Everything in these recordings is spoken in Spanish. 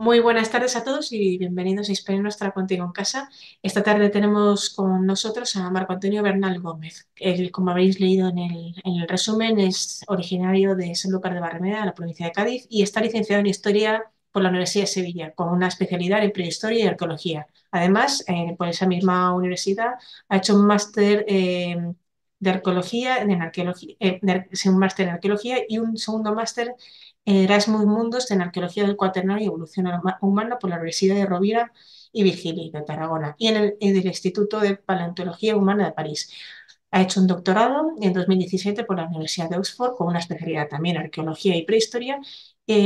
Muy buenas tardes a todos y bienvenidos a Hispania Nostra Contigo en Casa. Esta tarde tenemos con nosotros a Marco Antonio Bernal Gómez. Él, como habéis leído en el resumen, es originario de Sanlúcar de Barrameda, la provincia de Cádiz, y está licenciado en Historia por la Universidad de Sevilla, con una especialidad en Prehistoria y Arqueología. Además, por esa misma universidad ha hecho un máster en arqueología y un segundo máster Erasmus Mundus en Arqueología del Cuaternario y Evolución Humana por la Universidad de Rovira y Virgili de Tarragona y en el Instituto de Paleontología Humana de París. Ha hecho un doctorado en 2017 por la Universidad de Oxford con una especialidad también en Arqueología y Prehistoria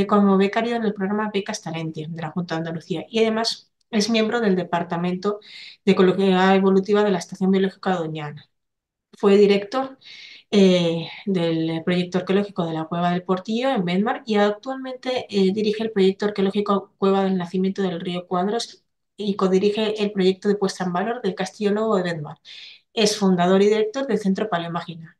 como becario en el programa Becas Talentia de la Junta de Andalucía y además es miembro del Departamento de Ecología Evolutiva de la Estación Biológica de Doñana. Fue director del proyecto arqueológico de la Cueva del Portillo en Bedmar y actualmente dirige el proyecto arqueológico Cueva del Nacimiento del Río Cuadros y codirige el proyecto de puesta en valor del Castillo Nuevo de Bedmar. Es fundador y director del Centro Paleomágina,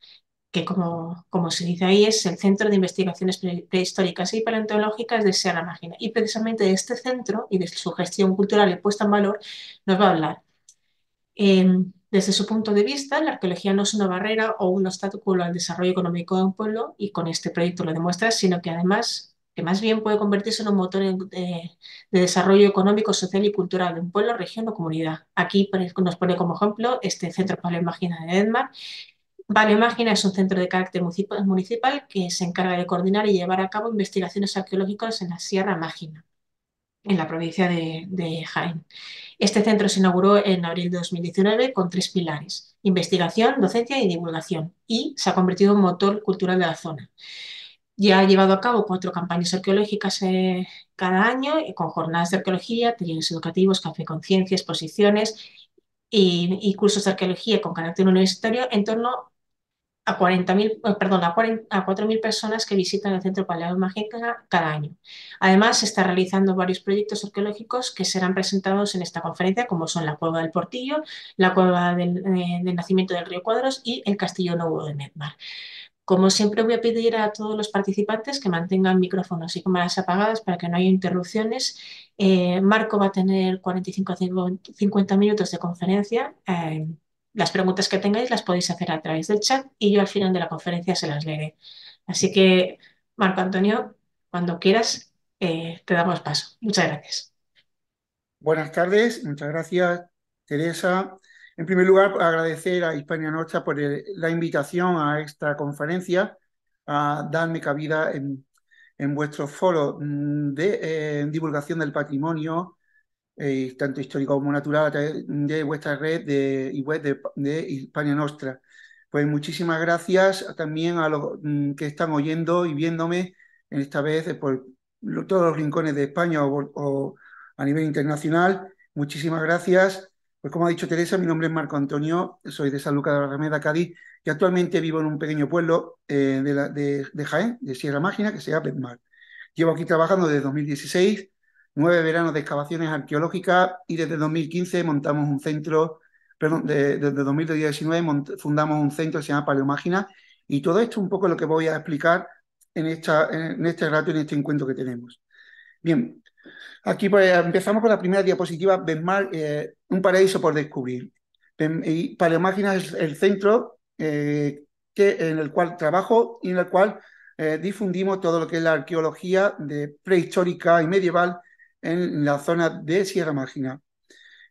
que como se dice ahí es el Centro de Investigaciones Prehistóricas y Paleontológicas de Sierra Mágina. Y precisamente de este centro y de su gestión cultural y puesta en valor nos va a hablar. Desde su punto de vista, la arqueología no es una barrera o un obstáculo al desarrollo económico de un pueblo, y con este proyecto lo demuestra, sino que además, que más bien puede convertirse en un motor de desarrollo económico, social y cultural de un pueblo, región o comunidad. Aquí nos pone como ejemplo este Centro Paleomágina de Bedmar. Paleomágina es un centro de carácter municipal que se encarga de coordinar y llevar a cabo investigaciones arqueológicas en la Sierra Mágina, en la provincia de Jaén. Este centro se inauguró en abril de 2019 con 3 pilares: investigación, docencia y divulgación, y se ha convertido en motor cultural de la zona. Ya ha llevado a cabo 4 campañas arqueológicas cada año, con jornadas de arqueología, talleres educativos, café conciencia, exposiciones y cursos de arqueología con carácter universitario en torno a 4.000 personas que visitan el Centro Paleomágina cada año. Además, se están realizando varios proyectos arqueológicos que serán presentados en esta conferencia, como son la Cueva del Portillo, la Cueva del Nacimiento del Río Cuadros y el Castillo Nuevo de Bedmar. Como siempre, voy a pedir a todos los participantes que mantengan micrófonos y cámaras apagadas para que no haya interrupciones. Marco va a tener 45 a 50 minutos de conferencia. Las preguntas que tengáis las podéis hacer a través del chat y yo al final de la conferencia se las leeré. Así que, Marco Antonio, cuando quieras, te damos paso. Muchas gracias. Buenas tardes, muchas gracias, Teresa. En primer lugar, agradecer a Hispania Nostra por la invitación a esta conferencia, a darme cabida en vuestros foros de divulgación del patrimonio, tanto histórico como natural, a través de vuestra red y web de Hispania Nostra. Pues muchísimas gracias también a los que están oyendo y viéndome en esta vez por todos los rincones de España o a nivel internacional. Muchísimas gracias. Pues como ha dicho Teresa, mi nombre es Marco Antonio, soy de Sanlúcar de Barrameda, Cádiz, y actualmente vivo en un pequeño pueblo de Jaén, de Sierra Mágina, que se llama Bedmar. Llevo aquí trabajando desde 2016, 9 veranos de excavaciones arqueológicas y desde 2015 montamos un centro, perdón, desde 2019 fundamos un centro que se llama Paleomágina y todo esto es un poco lo que voy a explicar en este rato, en este encuentro que tenemos. Bien, aquí pues empezamos con la primera diapositiva, Bedmar, un paraíso por descubrir. Y Paleomágina es el centro en el cual trabajo y en el cual difundimos todo lo que es la arqueología prehistórica y medieval en la zona de Sierra Mágina.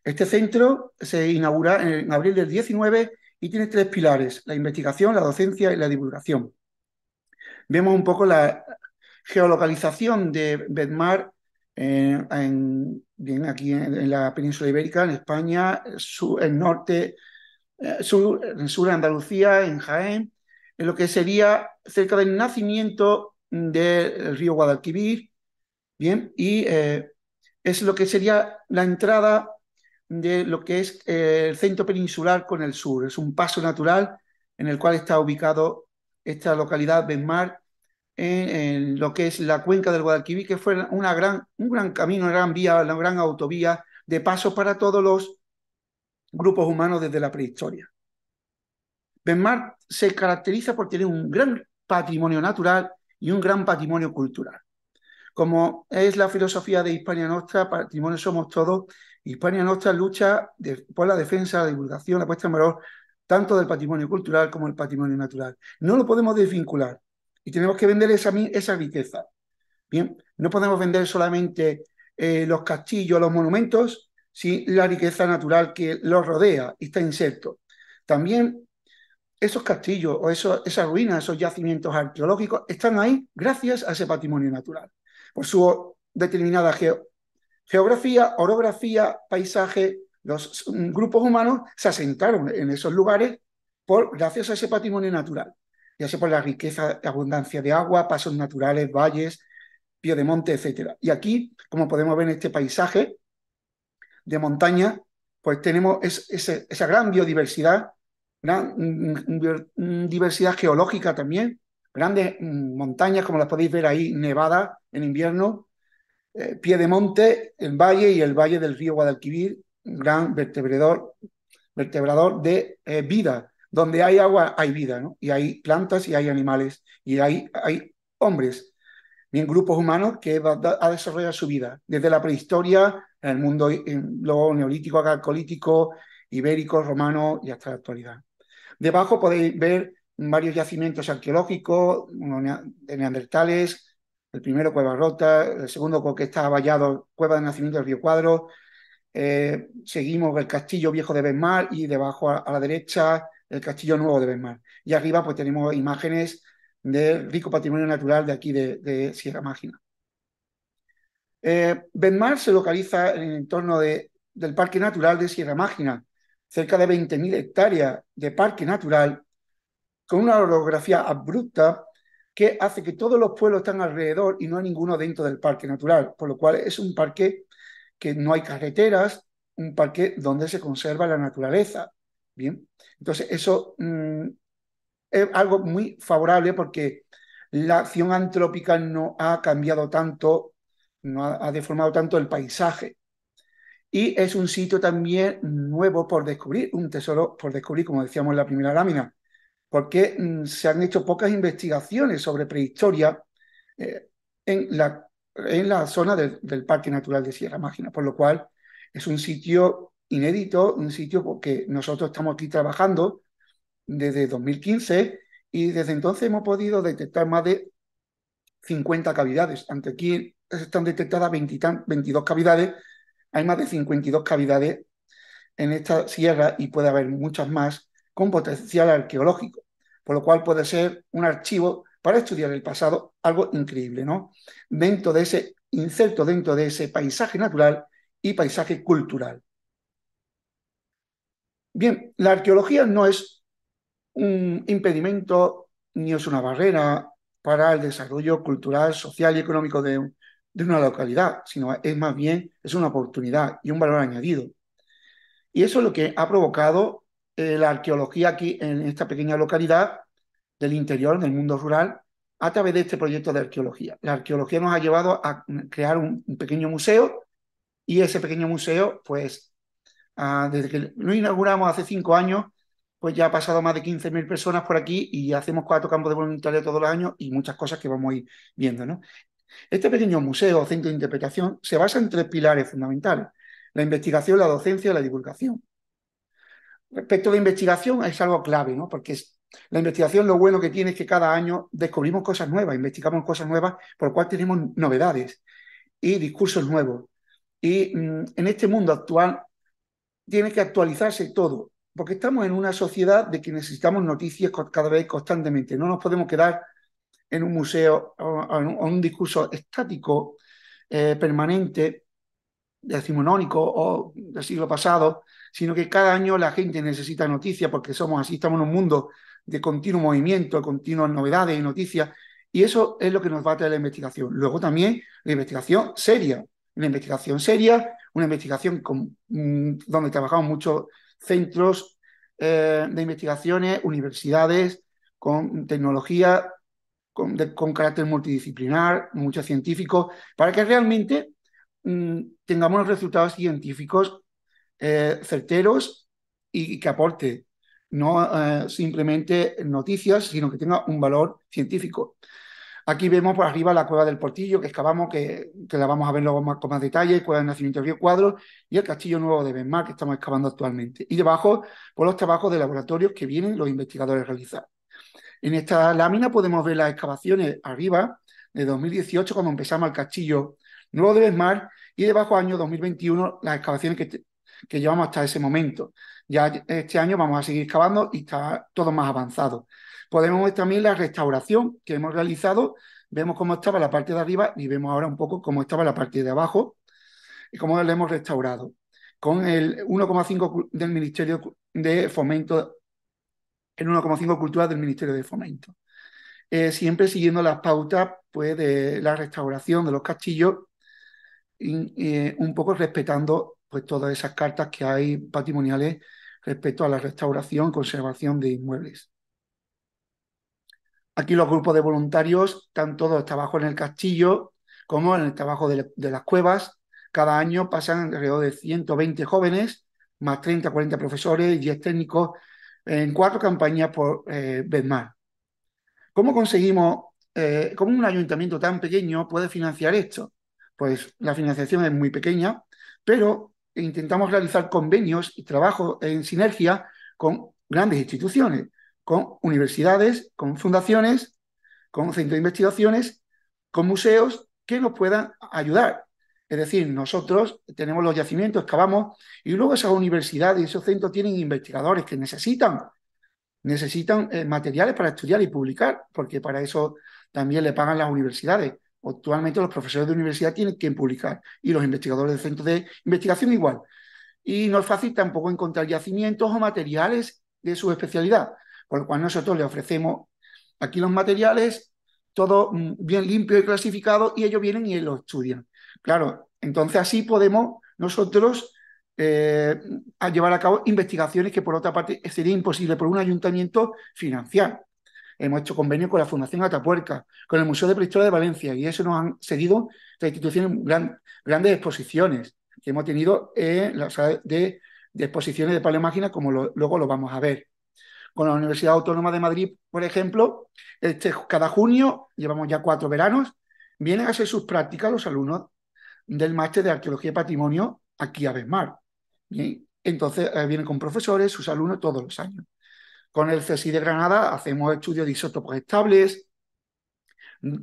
Este centro se inaugura en abril del 19 y tiene 3 pilares: la investigación, la docencia y la divulgación. Vemos un poco la geolocalización de Bedmar aquí en la península ibérica, en España, en norte, sur de Andalucía, en Jaén, en lo que sería cerca del nacimiento del río Guadalquivir. Bien, y es lo que sería la entrada de lo que es el centro peninsular con el sur. Es un paso natural en el cual está ubicado esta localidad Bedmar en lo que es la cuenca del Guadalquivir, que fue un gran camino, una gran vía, una gran autovía de paso para todos los grupos humanos desde la prehistoria. Bedmar se caracteriza por tener un gran patrimonio natural y un gran patrimonio cultural. Como es la filosofía de Hispania Nostra, patrimonio somos todos, Hispania Nostra lucha por la defensa, la divulgación, la puesta en valor tanto del patrimonio cultural como del patrimonio natural. No lo podemos desvincular y tenemos que vender esa riqueza. Bien, no podemos vender solamente los castillos, los monumentos, si la riqueza natural que los rodea está inserto. También esos castillos o esas ruinas, esos yacimientos arqueológicos están ahí gracias a ese patrimonio natural, por su determinada geografía, orografía, paisaje. Los grupos humanos se asentaron en esos lugares gracias a ese patrimonio natural, ya sea por la riqueza, abundancia de agua, pasos naturales, valles, piedemonte, etc. Y aquí, como podemos ver en este paisaje de montaña, pues tenemos esa gran biodiversidad, geológica también, grandes montañas, como las podéis ver ahí, nevadas en invierno, piedemonte, el valle y el valle del río Guadalquivir, gran vertebrador de vida. Donde hay agua hay vida, ¿no? Y hay plantas y hay animales y hay hombres, bien, grupos humanos que ha desarrollado su vida desde la prehistoria, en el mundo luego neolítico, calcolítico, ibérico, romano y hasta la actualidad. Debajo podéis ver varios yacimientos arqueológicos de neandertales, el primero Cueva Rota, el segundo que está vallado, Cueva del Nacimiento del Río Cuadros. Seguimos el Castillo Viejo de Bedmar y debajo a la derecha el Castillo Nuevo de Bedmar. Y arriba pues tenemos imágenes del rico patrimonio natural de aquí de Sierra Mágina. Bedmar se localiza en el entorno del Parque Natural de Sierra Mágina, cerca de 20.000 hectáreas de parque natural, con una orografía abrupta que hace que todos los pueblos están alrededor y no hay ninguno dentro del parque natural, por lo cual es un parque que no hay carreteras, un parque donde se conserva la naturaleza. Bien, entonces eso es algo muy favorable porque la acción antrópica no ha cambiado tanto, no ha deformado tanto el paisaje. Y es un sitio también nuevo por descubrir, un tesoro por descubrir, como decíamos en la primera lámina, porque se han hecho pocas investigaciones sobre prehistoria en la zona del Parque Natural de Sierra Mágina, por lo cual es un sitio inédito, un sitio porque nosotros estamos aquí trabajando desde 2015 y desde entonces hemos podido detectar más de 50 cavidades. Ante aquí están detectadas 22 cavidades, hay más de 52 cavidades en esta sierra y puede haber muchas más con potencial arqueológico, por lo cual puede ser un archivo para estudiar el pasado, algo increíble, ¿no? Dentro de ese inserto, dentro de ese paisaje natural y paisaje cultural. Bien, la arqueología no es un impedimento ni es una barrera para el desarrollo cultural, social y económico de una localidad, sino es más bien es una oportunidad y un valor añadido. Y eso es lo que ha provocado la arqueología aquí en esta pequeña localidad, del interior, del mundo rural, a través de este proyecto de arqueología. La arqueología nos ha llevado a crear un pequeño museo y ese pequeño museo, pues, desde que lo inauguramos hace 5 años, pues ya ha pasado más de 15.000 personas por aquí y hacemos 4 campos de voluntariado todos los años y muchas cosas que vamos a ir viendo, ¿no? Este pequeño museo o centro de interpretación se basa en 3 pilares fundamentales: la investigación, la docencia y la divulgación. Respecto a la investigación, es algo clave, ¿no? Porque la investigación, lo bueno que tiene es que cada año descubrimos cosas nuevas, investigamos cosas nuevas, por lo cual tenemos novedades y discursos nuevos. Y en este mundo actual tiene que actualizarse todo, porque estamos en una sociedad de que necesitamos noticias cada vez constantemente. No nos podemos quedar en un museo o en un discurso estático, permanente, decimonónico o del siglo pasado, sino que cada año la gente necesita noticias porque somos así, estamos en un mundo de continuo movimiento, de continuas novedades y noticias, y eso es lo que nos va a traer la investigación. Luego también la investigación seria, una investigación donde trabajamos muchos centros de investigaciones, universidades, con tecnología, con carácter multidisciplinar, muchos científicos, para que realmente tengamos resultados científicos certeros y que aporte no simplemente noticias, sino que tenga un valor científico. Aquí vemos por arriba la Cueva del Portillo, que excavamos, que la vamos a ver luego con más detalle, Cueva del Nacimiento del Río Cuadros, y el Castillo Nuevo de Bedmar, que estamos excavando actualmente. Y debajo, por los trabajos de laboratorios que vienen los investigadores a realizar. En esta lámina podemos ver las excavaciones arriba de 2018, cuando empezamos el Castillo Nuevo de Bedmar, y debajo, año 2021, las excavaciones que llevamos hasta ese momento. Ya este año vamos a seguir excavando y está todo más avanzado. Podemos ver también la restauración que hemos realizado, vemos cómo estaba la parte de arriba y vemos ahora un poco cómo estaba la parte de abajo y cómo la hemos restaurado, con el 1,5 del Ministerio de Fomento, el 1,5 Cultura del Ministerio de Fomento. Siempre siguiendo las pautas pues, de la restauración de los castillos, y un poco respetando pues, todas esas cartas que hay patrimoniales respecto a la restauración y conservación de inmuebles. Aquí los grupos de voluntarios están todos el trabajo en el castillo como en el trabajo de las cuevas. Cada año pasan alrededor de 120 jóvenes, más 30, 40 profesores y 10 técnicos en 4 campañas por Bedmar. ¿Cómo conseguimos, cómo un ayuntamiento tan pequeño puede financiar esto? Pues la financiación es muy pequeña, pero intentamos realizar convenios y trabajo en sinergia con grandes instituciones, con universidades, con fundaciones, con centros de investigaciones, con museos que nos puedan ayudar. Es decir, nosotros tenemos los yacimientos, excavamos, y luego esas universidades y esos centros tienen investigadores que necesitan materiales para estudiar y publicar, porque para eso también le pagan las universidades. Actualmente los profesores de universidad tienen que publicar, y los investigadores de centros de investigación igual. Y no es fácil tampoco encontrar yacimientos o materiales de su especialidad, por lo cual nosotros les ofrecemos aquí los materiales, todo bien limpio y clasificado, y ellos vienen y lo estudian. Claro, entonces así podemos nosotros a llevar a cabo investigaciones que por otra parte sería imposible por un ayuntamiento financiar. Hemos hecho convenio con la Fundación Atapuerca, con el Museo de Prehistoria de Valencia, y eso nos han cedido las instituciones grandes exposiciones que hemos tenido en la sala de exposiciones de Paleomágina, como luego lo vamos a ver. Con la Universidad Autónoma de Madrid, por ejemplo, cada junio, llevamos ya 4 veranos, vienen a hacer sus prácticas los alumnos del máster de Arqueología y Patrimonio aquí a Bedmar. Bien, entonces vienen con profesores, sus alumnos todos los años. Con el CSI de Granada hacemos estudios de isótopos estables,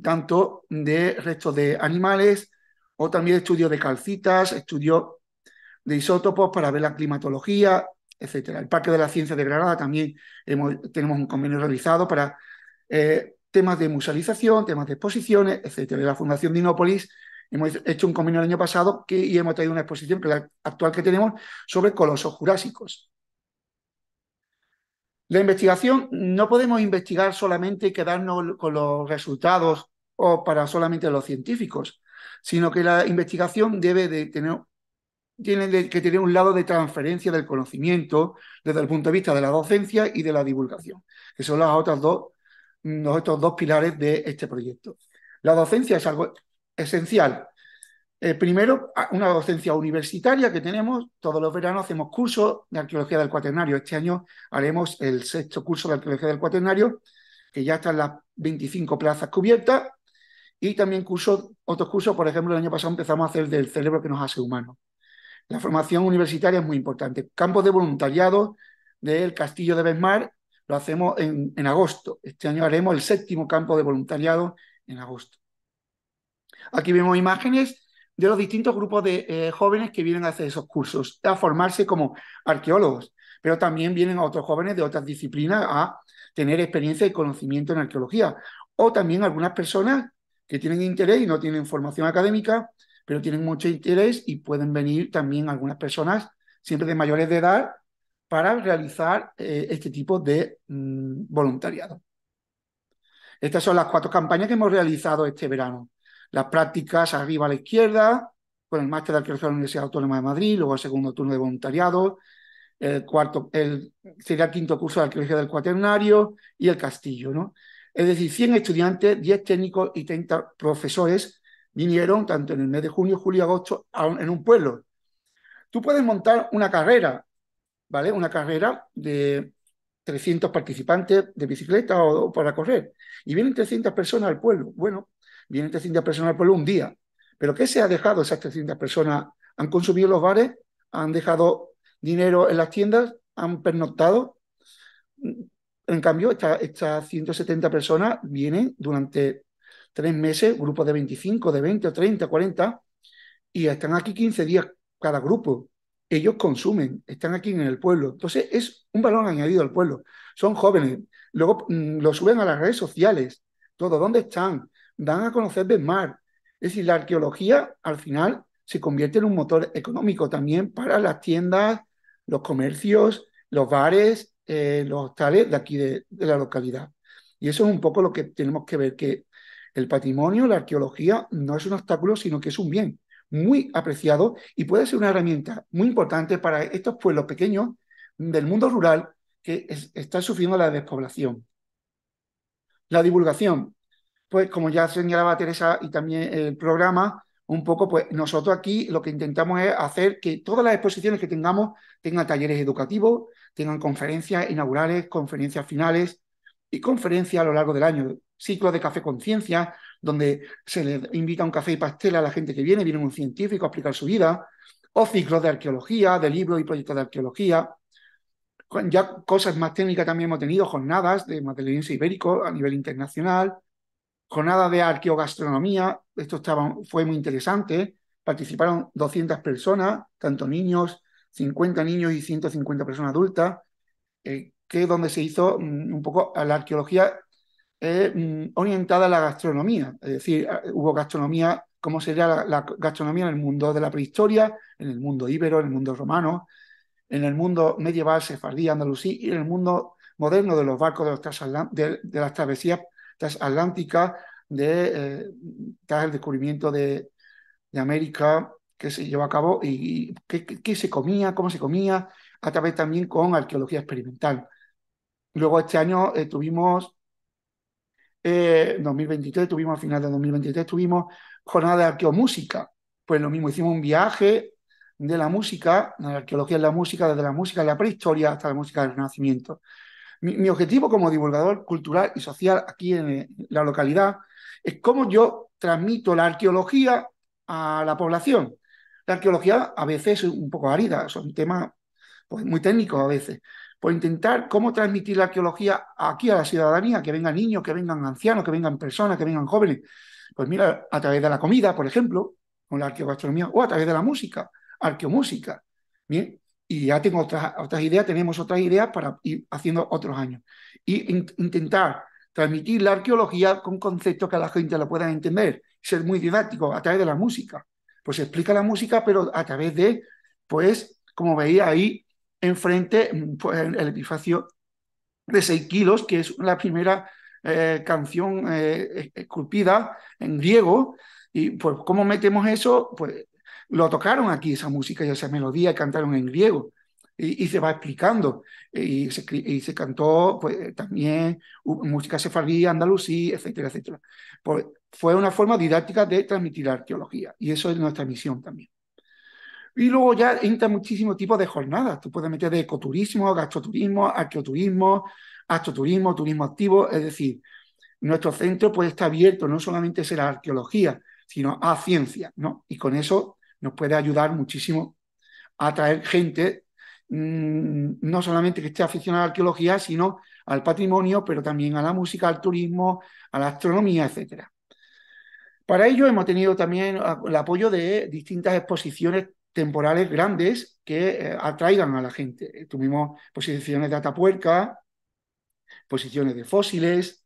tanto de restos de animales o también estudios de calcitas, estudios de isótopos para ver la climatología, etcétera. El Parque de la Ciencia de Granada también tenemos un convenio realizado para temas de musealización, temas de exposiciones, etcétera. La Fundación Dinópolis hemos hecho un convenio el año pasado y hemos traído una exposición, que la actual que tenemos, sobre colosos jurásicos. La investigación, no podemos investigar solamente y quedarnos con los resultados o para solamente los científicos, sino que la investigación tiene que tener un lado de transferencia del conocimiento desde el punto de vista de la docencia y de la divulgación, que son los otros dos pilares de este proyecto. La docencia es algo esencial. Primero, una docencia universitaria que tenemos. Todos los veranos hacemos cursos de arqueología del cuaternario. Este año haremos el 6.º curso de arqueología del cuaternario, que ya están las 25 plazas cubiertas, y también otros cursos. Por ejemplo, el año pasado empezamos a hacer del cerebro que nos hace humanos. La formación universitaria es muy importante. Campos de voluntariado del Castillo de Bedmar lo hacemos en agosto. Este año haremos el 7.º campo de voluntariado en agosto. Aquí vemos imágenes de los distintos grupos de jóvenes que vienen a hacer esos cursos, a formarse como arqueólogos, pero también vienen otros jóvenes de otras disciplinas a tener experiencia y conocimiento en arqueología, o también algunas personas que tienen interés y no tienen formación académica, pero tienen mucho interés, y pueden venir también algunas personas, siempre de mayores de edad, para realizar este tipo de voluntariado. Estas son las 4 campañas que hemos realizado este verano. Las prácticas arriba a la izquierda, con el máster de arqueología de la Universidad Autónoma de Madrid, luego el 2.º turno de voluntariado, sería el 5.º curso de arqueología del cuaternario y el castillo, ¿no? Es decir, 100 estudiantes, 10 técnicos y 30 profesores vinieron tanto en el mes de junio, julio y agosto en un pueblo. Tú puedes montar una carrera, ¿vale? Una carrera 300 participantes de bicicleta o para correr, y vienen 300 personas al pueblo. Bueno, vienen 300 personas al pueblo un día, pero ¿qué se ha dejado esas 300 personas? ¿Han consumido los bares? ¿Han dejado dinero en las tiendas? ¿Han pernoctado? En cambio, estas 170 personas vienen durante 3 meses, grupos de 25, de 20, 30, 40, y están aquí 15 días cada grupo. Ellos consumen, están aquí en el pueblo. Entonces, es un valor añadido al pueblo. Son jóvenes, luego lo suben a las redes sociales, todo, ¿dónde están? Dan a conocer Bedmar. Es decir, la arqueología, al final, se convierte en un motor económico también para las tiendas, los comercios, los bares, los hostales de aquí de la localidad. Y eso es un poco lo que tenemos que ver, que el patrimonio, la arqueología, no es un obstáculo, sino que es un bien muy apreciado y puede ser una herramienta muy importante para estos pueblos pequeños del mundo rural que están sufriendo la despoblación. La divulgación, pues como ya señalaba Teresa y también el programa, un poco pues nosotros aquí lo que intentamos es hacer que todas las exposiciones que tengamos tengan talleres educativos, tengan conferencias inaugurales, conferencias finales y conferencias a lo largo del año, ciclos de café con ciencia, donde se les invita un café y pastel a la gente que viene un científico a explicar su vida, o ciclos de arqueología, de libros y proyectos de arqueología. Ya cosas más técnicas también hemos tenido, jornadas de madrileños ibéricos a nivel internacional, jornadas de arqueogastronomía, fue muy interesante, participaron 200 personas, tanto niños, 50 niños y 150 personas adultas, que es donde se hizo un poco a la arqueología orientada a la gastronomía, es decir, hubo gastronomía, cómo sería la gastronomía en el mundo de la prehistoria, en el mundo íbero, en el mundo romano, en el mundo medieval, sefardí, andalusí, y en el mundo moderno de los barcos, de las travesías transatlánticas, tras el descubrimiento de América que se llevó a cabo, y qué se comía, cómo se comía, a través también con arqueología experimental. Luego este año 2023 tuvimos, al final de 2023 tuvimos jornada de arqueomúsica, pues lo mismo, hicimos un viaje de la música, de la arqueología en la música, desde la música de la prehistoria hasta la música del Renacimiento. Mi objetivo como divulgador cultural y social aquí en la localidad es cómo yo transmito la arqueología a la población. La arqueología a veces es un poco árida, son temas pues, muy técnicos a veces. Por intentar cómo transmitir la arqueología aquí a la ciudadanía, que vengan niños, que vengan ancianos, que vengan personas, que vengan jóvenes. Pues mira, a través de la comida, por ejemplo, con la arqueogastronomía, o a través de la música, arqueomúsica. Bien, y ya tengo otras ideas, tenemos otras ideas para ir haciendo otros años. Y intentar transmitir la arqueología con conceptos que a la gente la pueda entender, ser muy didáctico a través de la música. Pues se explica la música, pero a través de, pues, como veía ahí, enfrente, pues, el epifacio de 6 kilos, que es la primera canción esculpida en griego. Y pues, ¿cómo metemos eso? Pues lo tocaron aquí, esa música y esa melodía, cantaron en griego. Y se va explicando. Y se cantó pues, también música sefardí, andalusí, etcétera, etcétera. Pues, fue una forma didáctica de transmitir la arqueología. Y eso es nuestra misión también. Y luego ya entra muchísimo tipo de jornadas. Tú puedes meter de ecoturismo, gastroturismo, arqueoturismo, astroturismo, turismo activo. Es decir, nuestro centro puede estar abierto, no solamente será arqueología, sino a ciencia, ¿no? Y con eso nos puede ayudar muchísimo a atraer gente, no solamente que esté aficionada a la arqueología, sino al patrimonio, pero también a la música, al turismo, a la astronomía, etcétera. Para ello hemos tenido también el apoyo de distintas exposiciones temporales grandes que atraigan a la gente. Tuvimos exposiciones de Atapuerca, exposiciones de fósiles,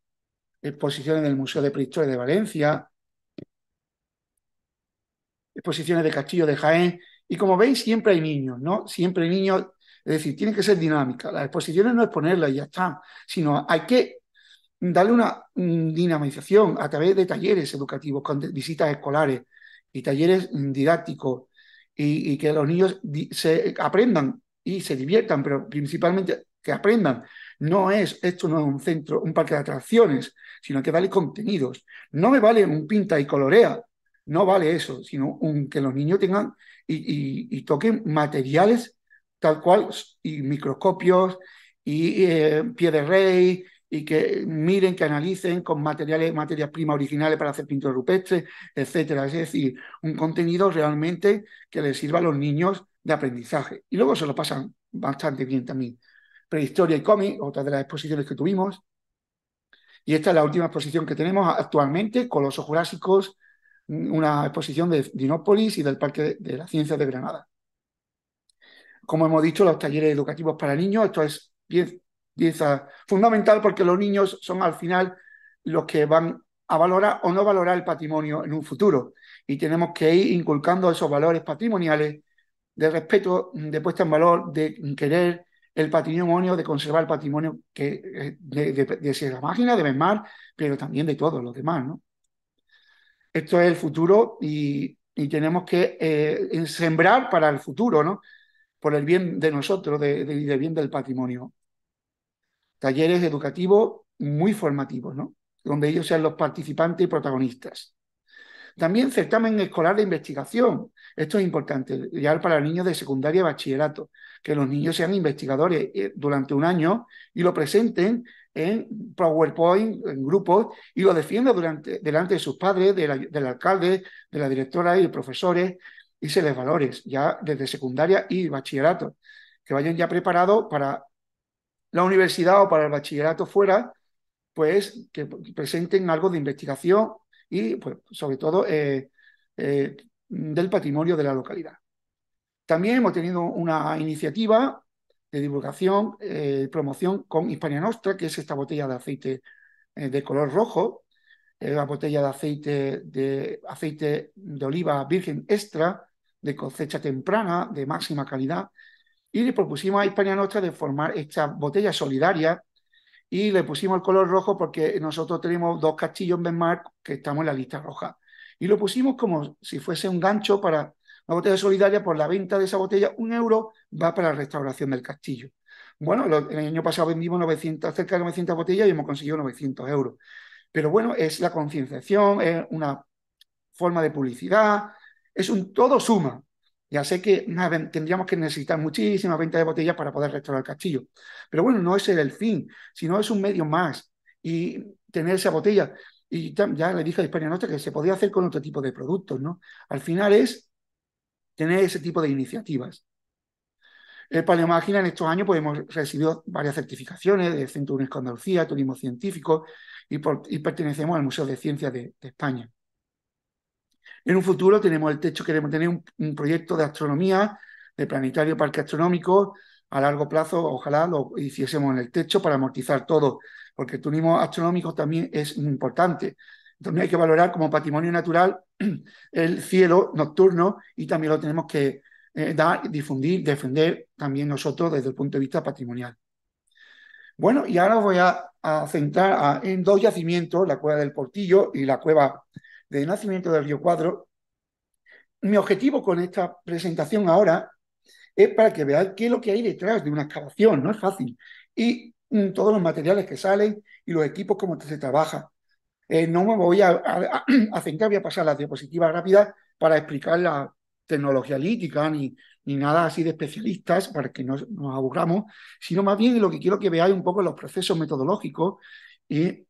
exposiciones del Museo de Prehistoria de Valencia, exposiciones de Castillo de Jaén, y como veis siempre hay niños, ¿no? Siempre hay niños, es decir, tienen que ser dinámicas. Las exposiciones no es ponerlas y ya está, sino hay que darle una dinamización a través de talleres educativos, con visitas escolares y talleres didácticos, y que los niños se aprendan y se diviertan, pero principalmente que aprendan. Esto no es un centro, un parque de atracciones, sino que vale contenidos. No me vale un pinta y colorea, no vale eso, sino que los niños tengan y toquen materiales tal cual, y microscopios, y pie de rey, y que miren, que analicen con materias primas originales para hacer pintura rupestre, etcétera. Es decir, un contenido realmente que les sirva a los niños de aprendizaje. Y luego se lo pasan bastante bien también. Prehistoria y cómic, otra de las exposiciones que tuvimos. Y esta es la última exposición que tenemos actualmente, Colosos Jurásicos, una exposición de Dinópolis y del Parque de la Ciencia de Granada. Como hemos dicho, los talleres educativos para niños, esto es pieza fundamental porque los niños son al final los que van a valorar o no valorar el patrimonio en un futuro. Y tenemos que ir inculcando esos valores patrimoniales de respeto, de puesta en valor, de querer el patrimonio, de conservar el patrimonio que, de Sierra Mágina, de Bedmar, pero también de todos los demás, ¿no? Esto es el futuro y tenemos que sembrar para el futuro, ¿no? Por el bien de nosotros y del bien del patrimonio. Talleres educativos muy formativos, ¿no? Donde ellos sean los participantes y protagonistas. También certamen escolar de investigación. Esto es importante, ya para niños de secundaria y bachillerato, que los niños sean investigadores durante un año y lo presenten en PowerPoint, en grupos, y lo defiendan delante de sus padres, del alcalde, de la directora y profesores, y se les valore ya desde secundaria y bachillerato, que vayan ya preparados para la universidad o para el bachillerato fuera, pues que presenten algo de investigación y pues, sobre todo del patrimonio de la localidad. También hemos tenido una iniciativa de divulgación y promoción con Hispania Nostra, que es esta botella de aceite de color rojo, una botella de aceite de oliva virgen extra, de cosecha temprana, de máxima calidad, y le propusimos a Hispania Nostra de formar esta botella solidaria y le pusimos el color rojo porque nosotros tenemos dos castillos en Bedmar que estamos en la lista roja. Y lo pusimos como si fuese un gancho para una botella solidaria. Por la venta de esa botella, 1 euro va para la restauración del castillo. Bueno, el año pasado vendimos cerca de 900 botellas y hemos conseguido 900 euros. Pero bueno, es la concienciación, es una forma de publicidad, es un todo suma. Ya sé que tendríamos que necesitar muchísimas ventas de botellas para poder restaurar el castillo. Pero bueno, no ese es el fin, sino es un medio más. Y tener esa botella... Y ya le dije a Hispania Nostra que se podía hacer con otro tipo de productos, ¿no? Al final es tener ese tipo de iniciativas. El Paleomágina en estos años pues, hemos recibido varias certificaciones del Centro UNESCO Andalucía, Turismo Científico, y pertenecemos al Museo de Ciencias de España. En un futuro queremos tener un proyecto de astronomía, de planetario, parque astronómico. A largo plazo, ojalá lo hiciésemos en el techo para amortizar todo, porque el turismo astronómico también es importante. Entonces hay que valorar como patrimonio natural el cielo nocturno y también lo tenemos que difundir, defender también nosotros desde el punto de vista patrimonial. Bueno, y ahora os voy a centrar en dos yacimientos, la Cueva del Portillo y la Cueva del Nacimiento del Río Cuadros. Mi objetivo con esta presentación ahora es para que veáis qué es lo que hay detrás de una excavación, no es fácil, y todos los materiales que salen y los equipos como se trabaja. No me voy a centrar, voy a pasar las diapositivas rápidas para explicar la tecnología lítica ni nada así de especialistas para que nos aburramos, sino más bien lo que quiero que veáis un poco los procesos metodológicos y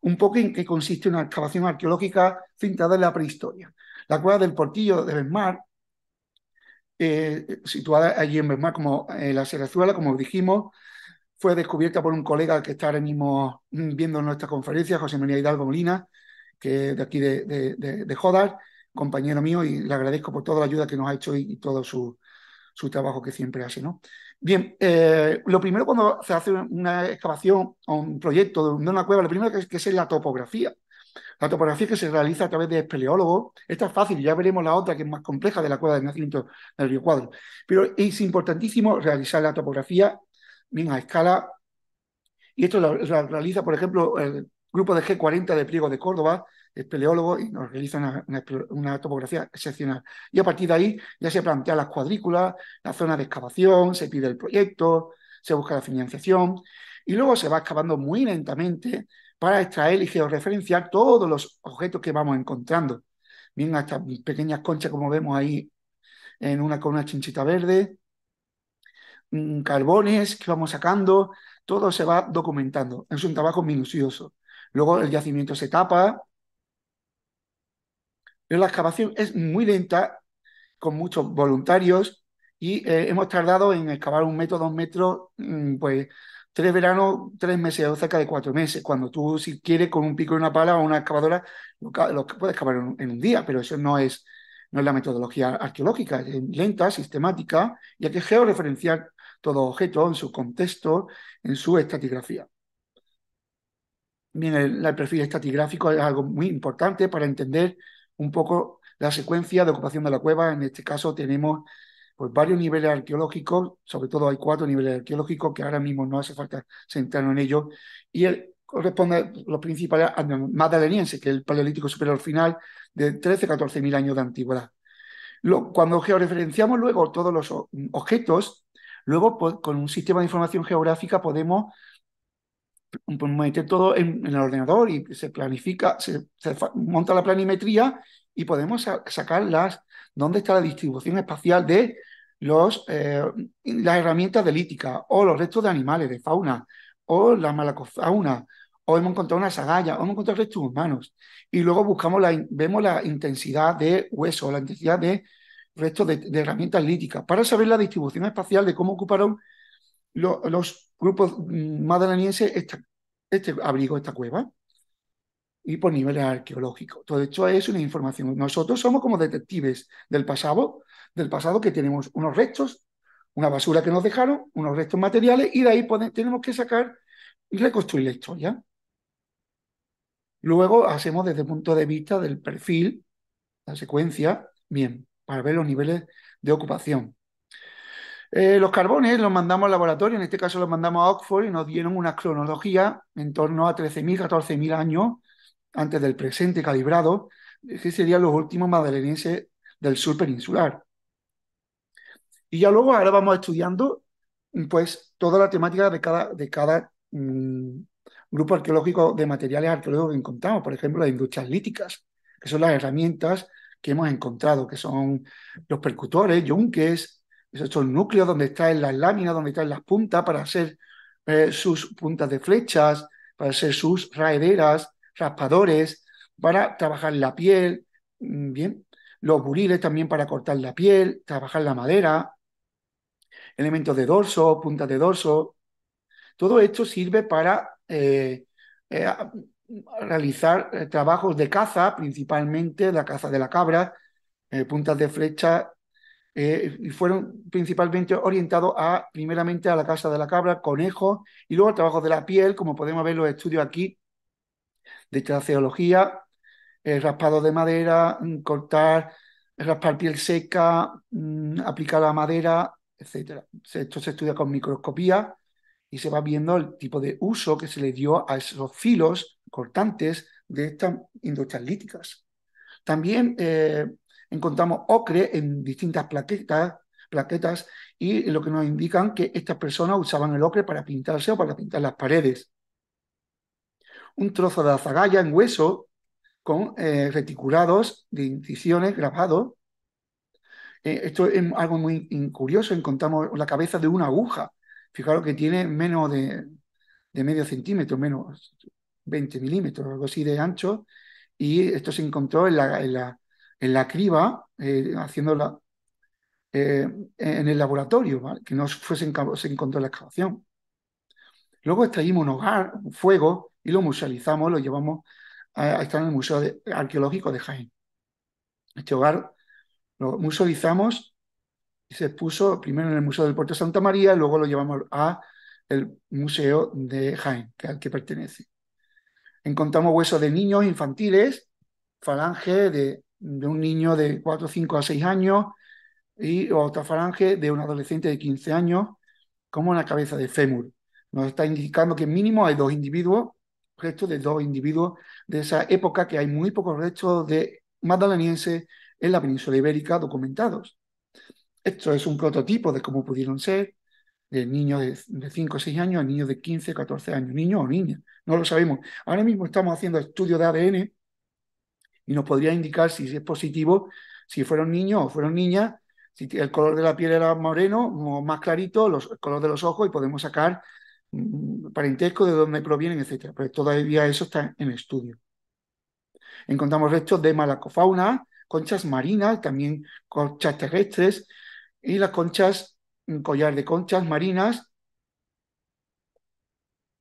un poco en qué consiste una excavación arqueológica centrada en la prehistoria. La Cueva del Portillo de Bedmar, situada allí en Bedmar, como la Serrazuela, como dijimos, fue descubierta por un colega que está ahora mismo viendo nuestra conferencia, José María Hidalgo Molina, que de aquí de Jodar, compañero mío, y le agradezco por toda la ayuda que nos ha hecho y todo su trabajo que siempre hace, ¿no? Bien, lo primero cuando se hace una excavación o un proyecto de una cueva, lo primero que es la topografía. La topografía que se realiza a través de espeleólogos. Esta es fácil, ya veremos la otra que es más compleja, de la Cueva del Nacimiento del Río Cuadros. Pero es importantísimo realizar la topografía bien a escala. Y esto lo realiza, por ejemplo, el grupo de G40 de Priego de Córdoba, espeleólogos, y nos realizan una topografía excepcional. Y a partir de ahí ya se plantean las cuadrículas, la zona de excavación, se pide el proyecto, se busca la financiación y luego se va excavando muy lentamente para extraer y georreferenciar todos los objetos que vamos encontrando. Bien, hasta pequeñas conchas, como vemos ahí, con una chinchita verde, carbones que vamos sacando, todo se va documentando. Es un trabajo minucioso. Luego el yacimiento se tapa. Pero la excavación es muy lenta, con muchos voluntarios, y hemos tardado en excavar 1 metro, 2 metros, pues 3 veranos, 3 meses o cerca de 4 meses. Cuando tú, si quieres, con un pico y una pala o una excavadora, lo puedes excavar en un día, pero eso no es la metodología arqueológica, es lenta, sistemática, y hay que georreferenciar todo objeto en su contexto, en su estratigrafía. Bien, el perfil estratigráfico es algo muy importante para entender un poco la secuencia de ocupación de la cueva. En este caso tenemos pues varios niveles arqueológicos, sobre todo hay 4 niveles arqueológicos que ahora mismo no hace falta centrarnos en ellos, y corresponde a los principales magdalenienses, que es el Paleolítico Superior final, de 13.000 a 14.000 años de antigüedad. Cuando georreferenciamos luego todos los objetos, luego pues, con un sistema de información geográfica podemos meter todo en el ordenador y se planifica, se monta la planimetría y podemos sacar dónde está la distribución espacial de las herramientas delíticas o los restos de animales, de fauna, o la malacofauna, o hemos encontrado una agallas, o hemos encontrado restos humanos. Y luego vemos la intensidad de huesos, la intensidad de restos de herramientas líticas, para saber la distribución espacial de cómo ocuparon los grupos magdalenienses este abrigo, esta cueva, y por niveles arqueológicos. Todo esto es una información. Nosotros somos como detectives del pasado que tenemos unos restos, una basura que nos dejaron, unos restos materiales, y de ahí tenemos que sacar y reconstruir la historia. Luego hacemos desde el punto de vista del perfil, la secuencia, bien, para ver los niveles de ocupación. Los carbones los mandamos al laboratorio, en este caso los mandamos a Oxford, y nos dieron una cronología en torno a 13.000, 14.000 años antes del presente calibrado, que serían los últimos magdalenienses del sur peninsular. Y ya luego ahora vamos estudiando pues toda la temática de cada grupo arqueológico, de materiales arqueológicos que encontramos. Por ejemplo, las industrias líticas, que son las herramientas que hemos encontrado, que son los percutores, yunques, esos núcleos donde están las láminas, donde están las puntas para hacer sus puntas de flechas, para hacer sus raederas, raspadores, para trabajar la piel, bien, los buriles también para cortar la piel, trabajar la madera, elementos de dorso, puntas de dorso. Todo esto sirve para realizar trabajos de caza, principalmente la caza de la cabra, puntas de flecha, y fueron principalmente orientados primeramente a la caza de la cabra, conejos, y luego trabajos de la piel, como podemos ver los estudios aquí, de traceología, raspado de madera, raspar piel seca, aplicar la madera, etc. Esto se estudia con microscopía y se va viendo el tipo de uso que se le dio a esos filos cortantes de estas industrias líticas. También encontramos ocre en distintas plaquetas, y lo que nos indican que estas personas usaban el ocre para pintarse o para pintar las paredes. Un trozo de azagaya en hueso con reticulados de incisiones grabados. Esto es algo muy curioso. Encontramos la cabeza de una aguja. Fijaros que tiene menos de medio centímetro, menos 20 milímetros, algo así de ancho. Y esto se encontró en la criba, en el laboratorio, ¿vale? Que no se encontró en la excavación. Luego extraímos un hogar, un fuego, y lo musealizamos, lo llevamos a estar en el Museo Arqueológico de Jaén. Este hogar lo musealizamos y se expuso primero en el Museo del Puerto de Santa María, y luego lo llevamos al Museo de Jaén, que es al que pertenece. Encontramos huesos de niños infantiles, falange de un niño de 4, 5 a 6 años y otra falange de un adolescente de 15 años, como una cabeza de fémur. Nos está indicando que mínimo hay 2 individuos, restos de 2 individuos de esa época, que hay muy pocos restos de magdalenienses en la península ibérica documentados. Esto es un prototipo de cómo pudieron ser, de niños de 5 o 6 años a niños de 15 o 14 años, niños o niñas, no lo sabemos. Ahora mismo estamos haciendo estudios de ADN y nos podría indicar si es positivo, si fueron niños o fueron niñas, Si el color de la piel era moreno o más clarito, el color de los ojos, y podemos sacar parentesco, de dónde provienen, etc. Pero todavía eso está en estudio. Encontramos restos de malacofauna, conchas marinas, también conchas terrestres, y las conchas, un collar de conchas marinas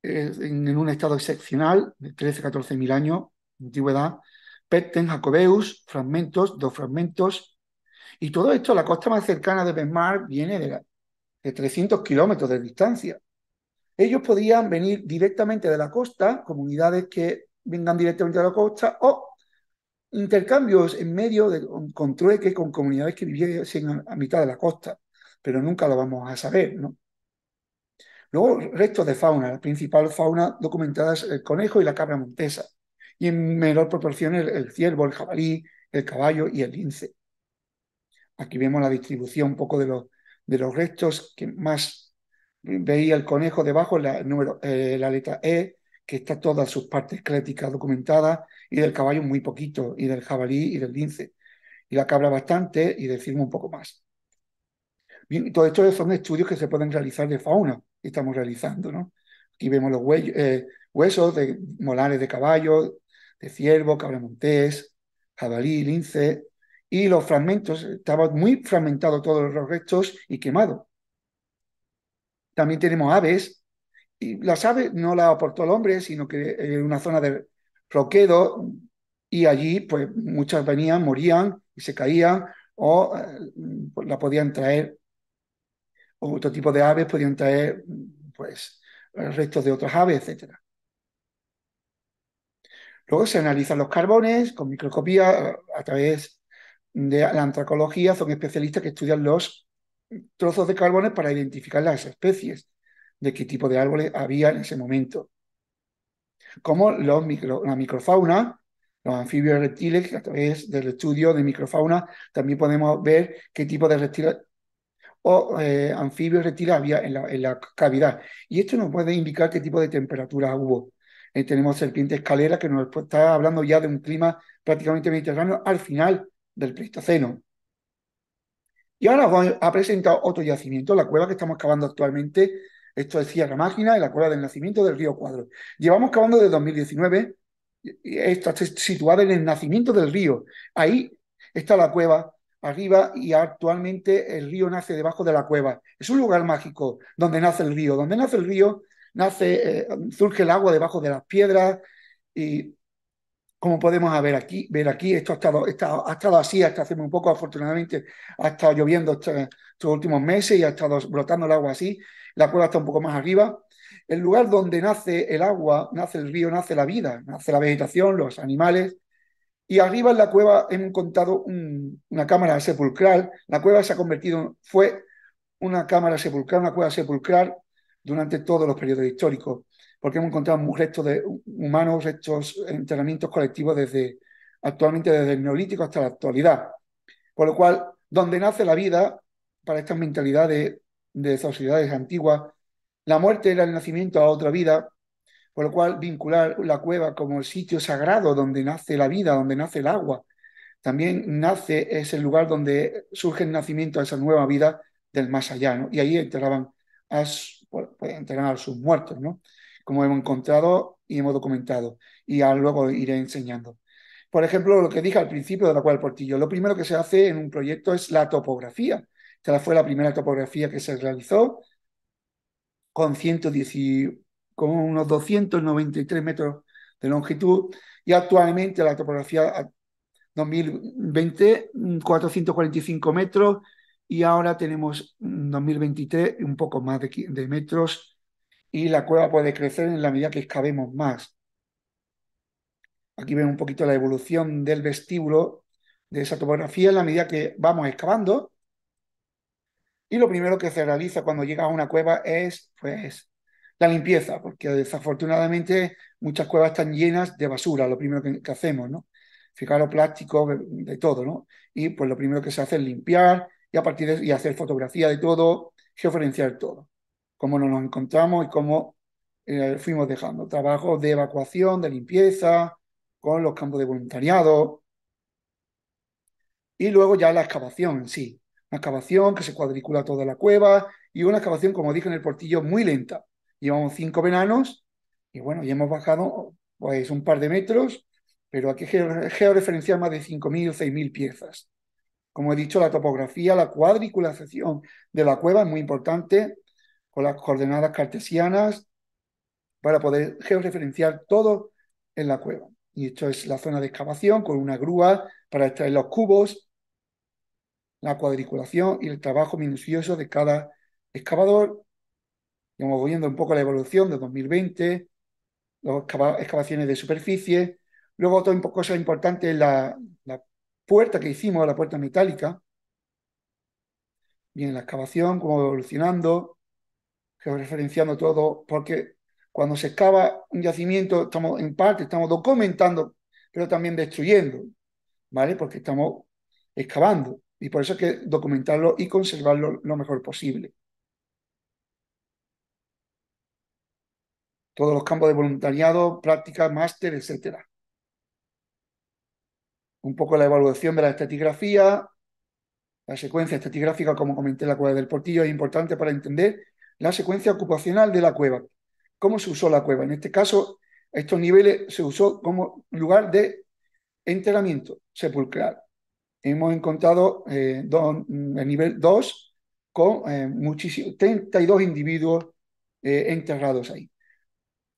en un estado excepcional de 13-14.000 años de antigüedad, Pecten, Jacobeus, fragmentos, dos fragmentos, y todo esto, la costa más cercana de Bedmar viene de 300 kilómetros de distancia. Ellos podían venir directamente de la costa, comunidades que vengan directamente de la costa, o intercambios en medio con trueque, con comunidades que viviesen a mitad de la costa, pero nunca lo vamos a saber, ¿no? Luego, restos de fauna. La principal fauna documentada es el conejo y la cabra montesa, y en menor proporción el ciervo, el jabalí, el caballo y el lince. Aquí vemos la distribución un poco de los restos que más veía. El conejo debajo, la letra E, que está todas sus partes esqueléticas documentadas, y del caballo muy poquito, y del jabalí y del lince, y la cabra bastante, y del ciervo un poco más. Bien, todo esto son estudios que se pueden realizar de fauna, que estamos realizando, ¿no? Aquí vemos los huesos de molares de caballo, de ciervo, cabra montés, jabalí, lince, y los fragmentos. Estaba muy fragmentado todos los restos y quemado. También tenemos aves, y las aves no las aportó el hombre, sino que era una zona de roquedo, y allí pues muchas venían, morían y se caían, o pues, la podían traer. Otro tipo de aves podían traer pues restos de otras aves, etc. Luego se analizan los carbones con microscopía a través de la antracología. Son especialistas que estudian los trozos de carbones para identificar las especies, de qué tipo de árboles había en ese momento. Como la microfauna, los anfibios y reptiles, a través del estudio de microfauna también podemos ver qué tipo de reptiles o anfibios reptiles había en la cavidad. Y esto nos puede indicar qué tipo de temperatura hubo. Tenemos serpiente escalera, que nos está hablando ya de un clima prácticamente mediterráneo al final del Pleistoceno. Y ahora os voy a presentar otro yacimiento, la cueva que estamos cavando actualmente. Esto es Sierra Mágina, en la Cueva del Nacimiento del Río Cuadros. Llevamos cavando desde 2019. Esta está situada en el nacimiento del río. Ahí está la cueva arriba, y actualmente el río nace debajo de la cueva. Es un lugar mágico donde nace el río. Donde nace el río, surge el agua debajo de las piedras, y como podemos ver aquí, esto ha estado así hasta hace muy poco. Afortunadamente ha estado lloviendo estos últimos meses y ha estado brotando el agua así. La cueva está un poco más arriba. El lugar donde nace el agua, nace el río, nace la vida, nace la vegetación, los animales. Y arriba en la cueva hemos encontrado una cámara sepulcral. La cueva fue una cámara sepulcral, una cueva sepulcral durante todos los periodos históricos, porque hemos encontrado restos de humanos, restos de enterramientos colectivos actualmente desde el Neolítico hasta la actualidad. Por lo cual, donde nace la vida, para estas mentalidades de sociedades antiguas, la muerte era el nacimiento a otra vida. Por lo cual, vincular la cueva como el sitio sagrado donde nace la vida, donde nace el agua. También nace, es el lugar donde surge el nacimiento a esa nueva vida del más allá, ¿no? Y ahí enterraban a sus muertos, ¿no? Como hemos encontrado y hemos documentado. Y luego iré enseñando. Por ejemplo, lo que dije al principio de la Cueva del Portillo. Lo primero que se hace en un proyecto es la topografía. Esta fue la primera topografía que se realizó, con 118. Con unos 293 metros de longitud, y actualmente la topografía 2020, 445 metros, y ahora tenemos 2023 un poco más de metros, y la cueva puede crecer en la medida que excavemos más. Aquí ven un poquito la evolución del vestíbulo de esa topografía en la medida que vamos excavando, y lo primero que se realiza cuando llegas a una cueva es, pues, la limpieza, porque desafortunadamente muchas cuevas están llenas de basura, lo primero que hacemos, ¿no? Fijaros, plástico, de todo, ¿no? Y pues lo primero que se hace es limpiar, y a partir de hacer fotografía de todo, georeferenciar todo, cómo nos encontramos y cómo fuimos dejando. Trabajos de evacuación, de limpieza, con los campos de voluntariado, y luego ya la excavación en sí. una excavación que se cuadricula toda la cueva y una excavación, como dije, en el Portillo muy lenta. Llevamos 5 veranos y bueno, ya hemos bajado pues un par de metros, pero hay que georreferenciar más de 5.000 o 6.000 piezas. Como he dicho, la topografía, la cuadriculación de la cueva es muy importante con las coordenadas cartesianas para poder georreferenciar todo en la cueva. Y esto es la zona de excavación con una grúa para extraer los cubos, la cuadriculación y el trabajo minucioso de cada excavador. Vamos viendo un poco la evolución de 2020, las excavaciones de superficie. Luego otra cosa importante es la puerta que hicimos, la puerta metálica. Bien, la excavación, como evolucionando, georreferenciando todo, porque cuando se excava un yacimiento, estamos documentando, pero también destruyendo, ¿vale? Porque estamos excavando. Y por eso hay que documentarlo y conservarlo lo mejor posible. Todos los campos de voluntariado, prácticas, máster, etc. Un poco la evaluación de la estratigrafía. La secuencia estratigráfica, como comenté, en la cueva del Portillo es importante para entender la secuencia ocupacional de la cueva. ¿Cómo se usó la cueva? En este caso, estos niveles se usó como lugar de enterramiento sepulcral. Hemos encontrado el nivel 2 con 32 individuos enterrados ahí.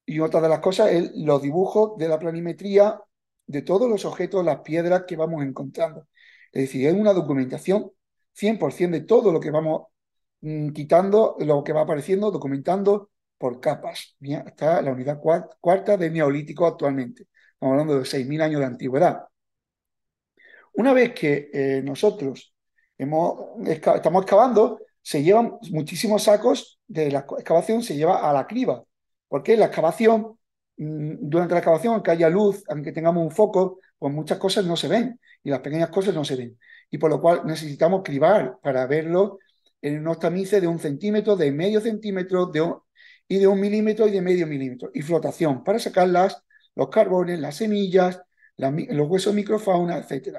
Y otra de las cosas es los dibujos de la planimetría de todos los objetos, las piedras que vamos encontrando. Es decir, es una documentación 100% de todo lo que vamos quitando, lo que va apareciendo, documentando por capas. Mira, está la unidad cuarta de Neolítico actualmente. Estamos hablando de 6.000 años de antigüedad. Una vez que nosotros estamos excavando, se llevan muchísimos sacos de la excavación, se lleva a la criba. Porque la excavación, durante la excavación, aunque haya luz, aunque tengamos un foco, pues muchas cosas no se ven y las pequeñas cosas no se ven. Y por lo cual necesitamos cribar para verlo en unos tamices de 1 centímetro, de medio centímetro, y de 1 milímetro y de medio milímetro. Y flotación para sacar los carbones, las semillas, los huesos de microfauna, etc.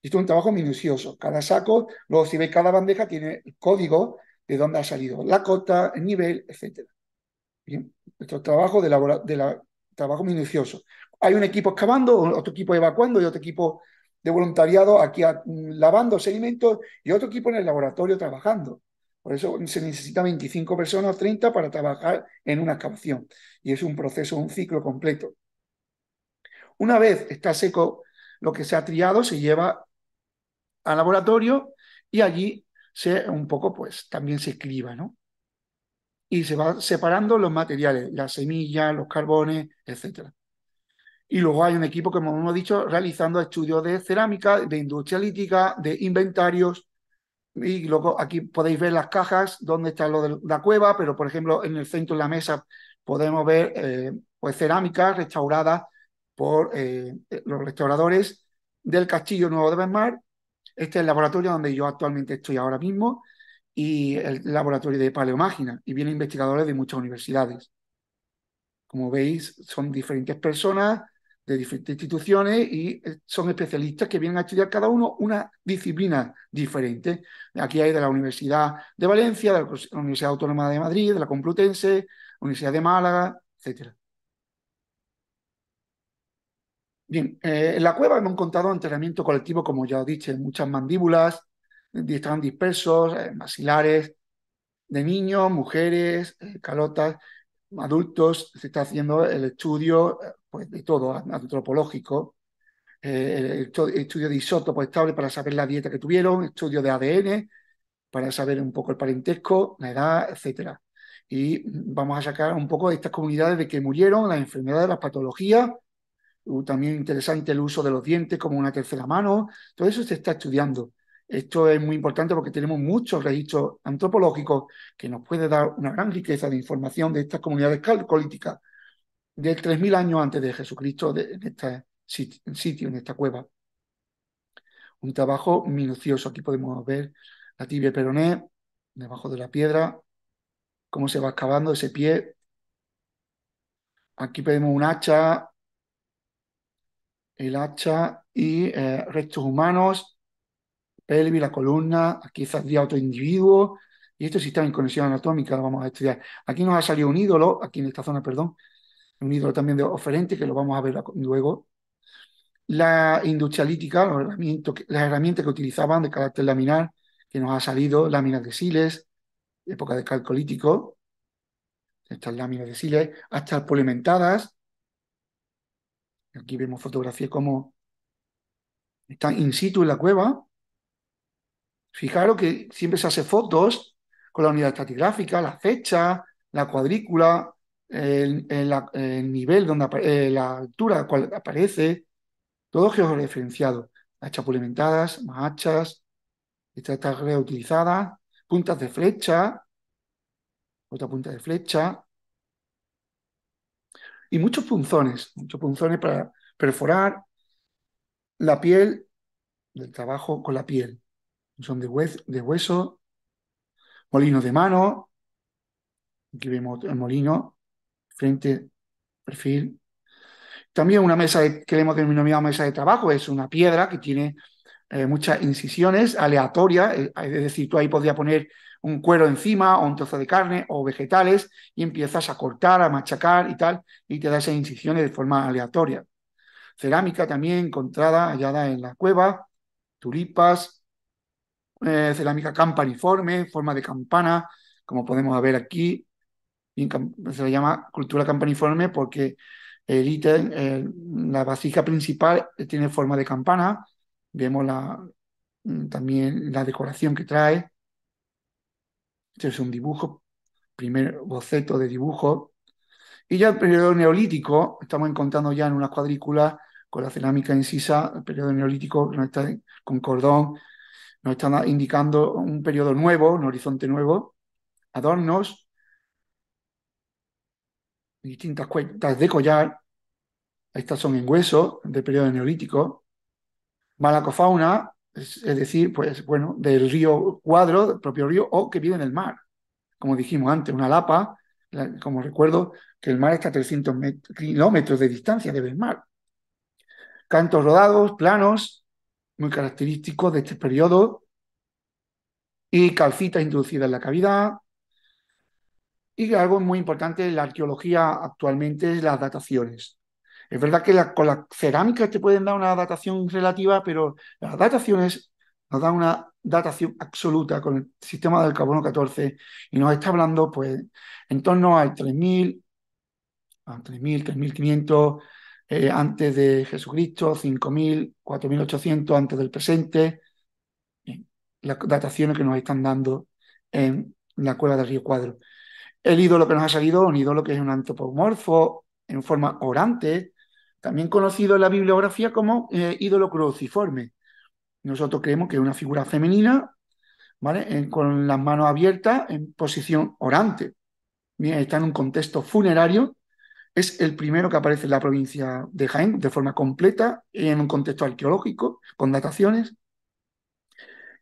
Esto es un trabajo minucioso. Cada saco, luego si veis cada bandeja, tiene el código de dónde ha salido la cota, el nivel, etc. Bien, esto es trabajo, trabajo minucioso. Hay un equipo excavando, otro equipo evacuando y otro equipo de voluntariado aquí lavando sedimentos y otro equipo en el laboratorio trabajando. Por eso se necesita 25 personas, 30 para trabajar en una excavación. Y es un proceso, un ciclo completo. Una vez está seco lo que se ha triado, se lleva al laboratorio y allí también se criba, ¿no? Y se va separando los materiales, las semillas, los carbones, etc. Y luego hay un equipo, como hemos dicho, realizando estudios de cerámica, de industrialítica, de inventarios. Y luego aquí podéis ver las cajas, donde está lo de la cueva, pero por ejemplo en el centro de la mesa podemos ver pues cerámicas restauradas por los restauradores del Castillo Nuevo de Bedmar. Este es el laboratorio donde yo actualmente estoy ahora mismo, y el laboratorio de paleomágina, y vienen investigadores de muchas universidades. Como veis, son diferentes personas de diferentes instituciones y son especialistas que vienen a estudiar cada uno una disciplina diferente. Aquí hay de la Universidad de Valencia, de la Universidad Autónoma de Madrid, de la Complutense, Universidad de Málaga, etc. Bien, en la cueva hemos encontrado enterramiento colectivo, como ya os dije, muchas mandíbulas, están dispersos, maxilares de niños, mujeres, calotas, adultos. Se está haciendo el estudio pues, de todo, antropológico, el estudio de isótopos estables para saber la dieta que tuvieron, estudio de ADN para saber un poco el parentesco, la edad, etc. Y vamos a sacar un poco de estas comunidades de que murieron, las enfermedades, las patologías. También interesante el uso de los dientes como una tercera mano. Todo eso se está estudiando. Esto es muy importante porque tenemos muchos registros antropológicos que nos puede dar una gran riqueza de información de estas comunidades calcolíticas de 3.000 años antes de Jesucristo en este sitio, en esta cueva. Un trabajo minucioso. Aquí podemos ver la tibia peroné debajo de la piedra, cómo se va excavando ese pie. Aquí vemos un hacha, el hacha y restos humanos. pelvis, la columna, aquí saldría otro individuo, y esto sí está en conexión anatómica, lo vamos a estudiar. Aquí nos ha salido un ídolo, aquí en esta zona, perdón, un ídolo también de oferente, que lo vamos a ver luego. La industrialítica, las herramientas que utilizaban de carácter laminar, que nos ha salido, láminas de siles, época del Calcolítico, estas láminas de siles, hasta polimentadas. Aquí vemos fotografías como están in situ en la cueva. Fijaros que siempre se hace fotos con la unidad estratigráfica, la fecha, la cuadrícula, el nivel, la altura a la cual aparece, todo georreferenciado. Hachas pulimentadas, más hachas, esta está reutilizada, puntas de flecha, otra punta de flecha, y muchos punzones para perforar la piel, del trabajo con la piel. Son de hueso, molinos de mano, aquí vemos el molino, frente, perfil. También una mesa que le hemos denominado mesa de trabajo, es una piedra que tiene muchas incisiones aleatorias, es decir, tú ahí podrías poner un cuero encima o un trozo de carne o vegetales y empiezas a cortar, a machacar y tal, y te da esas incisiones de forma aleatoria. Cerámica también encontrada, hallada en la cueva, tulipas. Cerámica campaniforme, forma de campana, como podemos ver aquí, y se le llama cultura campaniforme porque el ítem, la vasija principal tiene forma de campana. Vemos también la decoración que trae. Este es un dibujo, primer boceto de dibujo, y ya el periodo neolítico, estamos encontrando ya en una cuadrícula con la cerámica incisa, el periodo neolítico con cordón. Nos están indicando un periodo nuevo, un horizonte nuevo, adornos, distintas cuentas de collar, estas son en hueso, del periodo neolítico, malacofauna, es decir, pues bueno, del río Cuadros, del propio río, o que viene del mar, como dijimos antes, una lapa, como recuerdo que el mar está a 300 kilómetros de distancia de Bedmar. Cantos rodados, planos, muy característicos de este periodo, y calcitas introducidas en la cavidad. Y algo muy importante en la arqueología actualmente es las dataciones. Es verdad que con las cerámicas te pueden dar una datación relativa, pero las dataciones nos dan una datación absoluta con el sistema del carbono 14, y nos está hablando pues en torno al 3000, 3500, antes de Jesucristo, 5.000, 4.800 antes del presente, las dataciones que nos están dando en la cueva del río Cuadros. El ídolo que nos ha salido, un ídolo que es un antropomorfo en forma orante, también conocido en la bibliografía como ídolo cruciforme. Nosotros creemos que es una figura femenina, ¿vale? Con las manos abiertas en posición orante. Bien, está en un contexto funerario. Es el primero que aparece en la provincia de Jaén de forma completa en un contexto arqueológico, con dataciones,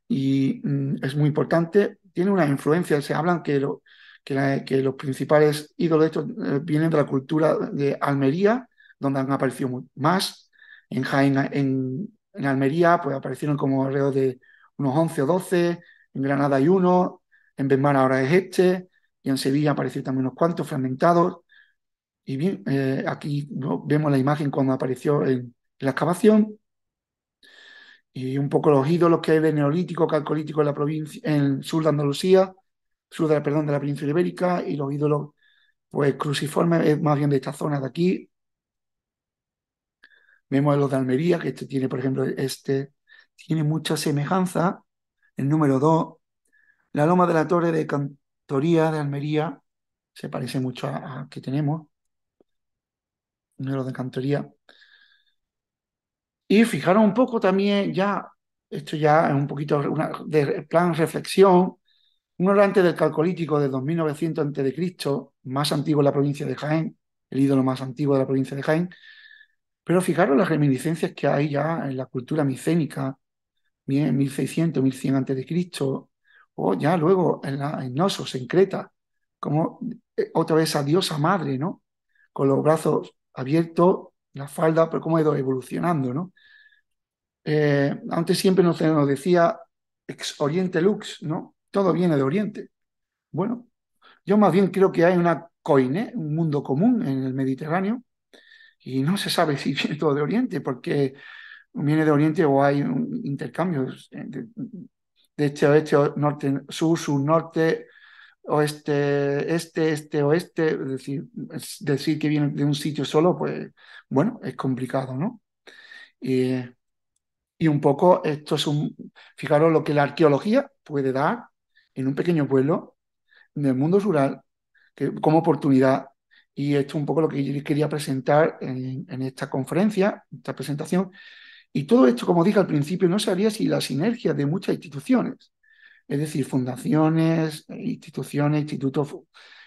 y es muy importante. Tiene una influencia, se hablan que los principales ídolos de estos vienen de la cultura de Almería, donde han aparecido más. En Jaén, en Almería, pues aparecieron como alrededor de unos 11 o 12, en Granada hay uno, en Bedmar ahora es este, y en Sevilla aparecieron también unos cuantos fragmentados. Y bien, aquí vemos la imagen cuando apareció en la excavación, y un poco los ídolos que hay de neolítico, calcolítico en la provincia, en el sur de Andalucía, de la península ibérica, y los ídolos pues cruciformes es más bien de esta zona de aquí. Vemos los de Almería, que este tiene, por ejemplo, este tiene mucha semejanza, el número 2, la loma de la torre de Cantoría de Almería, se parece mucho a que tenemos. Número de Cantoría. Y fijaros un poco también, ya esto ya es un poquito de plan reflexión, un orante del Calcolítico de 2900 a.C., más antiguo en la provincia de Jaén, el ídolo más antiguo de la provincia de Jaén, pero fijaros las reminiscencias que hay ya en la cultura micénica, 1600, 1100 a.C., o ya luego en Knossos, en Creta, como otra vez a diosa madre, ¿no? Con los brazos abierto, la falda, pero cómo ha ido evolucionando, ¿no? Antes siempre nos decía ex Oriente Lux, ¿no? Todo viene de Oriente. Bueno, yo más bien creo que hay una coine, un mundo común en el Mediterráneo, y no se sabe si viene todo de Oriente, porque viene de Oriente o hay un intercambio de este a oeste, norte, sur, sur, norte, oeste, este, este, oeste. Es decir que viene de un sitio solo, pues bueno, es complicado, ¿no? Y un poco esto es fijaros lo que la arqueología puede dar en un pequeño pueblo del mundo rural como oportunidad. Y esto es un poco lo que yo quería presentar en esta conferencia, esta presentación. Y todo esto, como dije al principio, no se haría sin la sinergia de muchas instituciones, es decir, fundaciones, institutos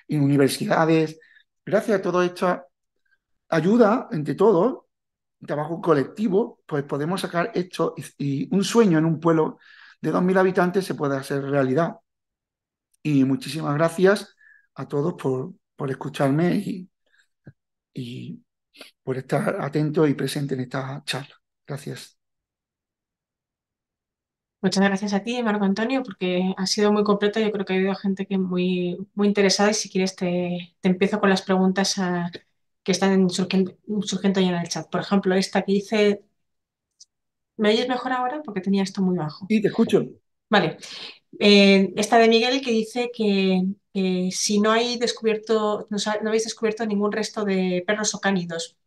y universidades. Gracias a toda esta ayuda entre todos, trabajo colectivo, pues podemos sacar esto y un sueño en un pueblo de 2.000 habitantes se puede hacer realidad. Y muchísimas gracias a todos por escucharme y por estar atentos y presentes en esta charla. Gracias. Muchas gracias a ti, Marco Antonio, porque ha sido muy completo. Yo creo que ha habido gente que muy interesada y si quieres te empiezo con las preguntas que están surgiendo ya en el chat. Por ejemplo, esta que dice... ¿Me oyes mejor ahora? Porque tenía esto muy bajo. Sí, te escucho. Vale. Esta de Miguel que dice que si no habéis descubierto ningún resto de perros o cánidos.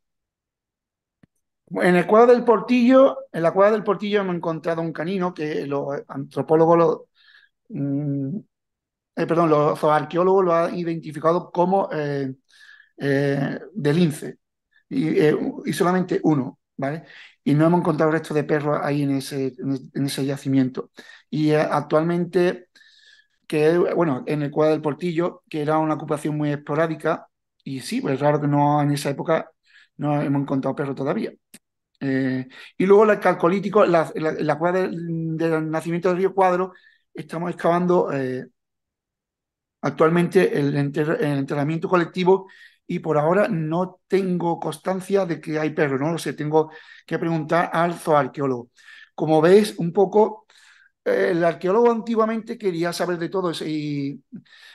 En la Cueva del Portillo hemos encontrado un canino que los antropólogos, los zooarqueólogos lo han identificado como de lince y solamente uno, ¿vale? Y no hemos encontrado restos de perros ahí en ese yacimiento. Y actualmente, en el Cueva del Portillo, que era una ocupación muy esporádica, y sí, pues es raro que no en esa época no hemos encontrado perros todavía. Y luego el Calcolítico, la cueva del nacimiento del río Cuadros, estamos excavando actualmente el enterramiento colectivo y por ahora no tengo constancia de que hay perros, no lo sé, tengo que preguntar al zooarqueólogo. Como veis, un poco, el arqueólogo antiguamente quería saber de todo,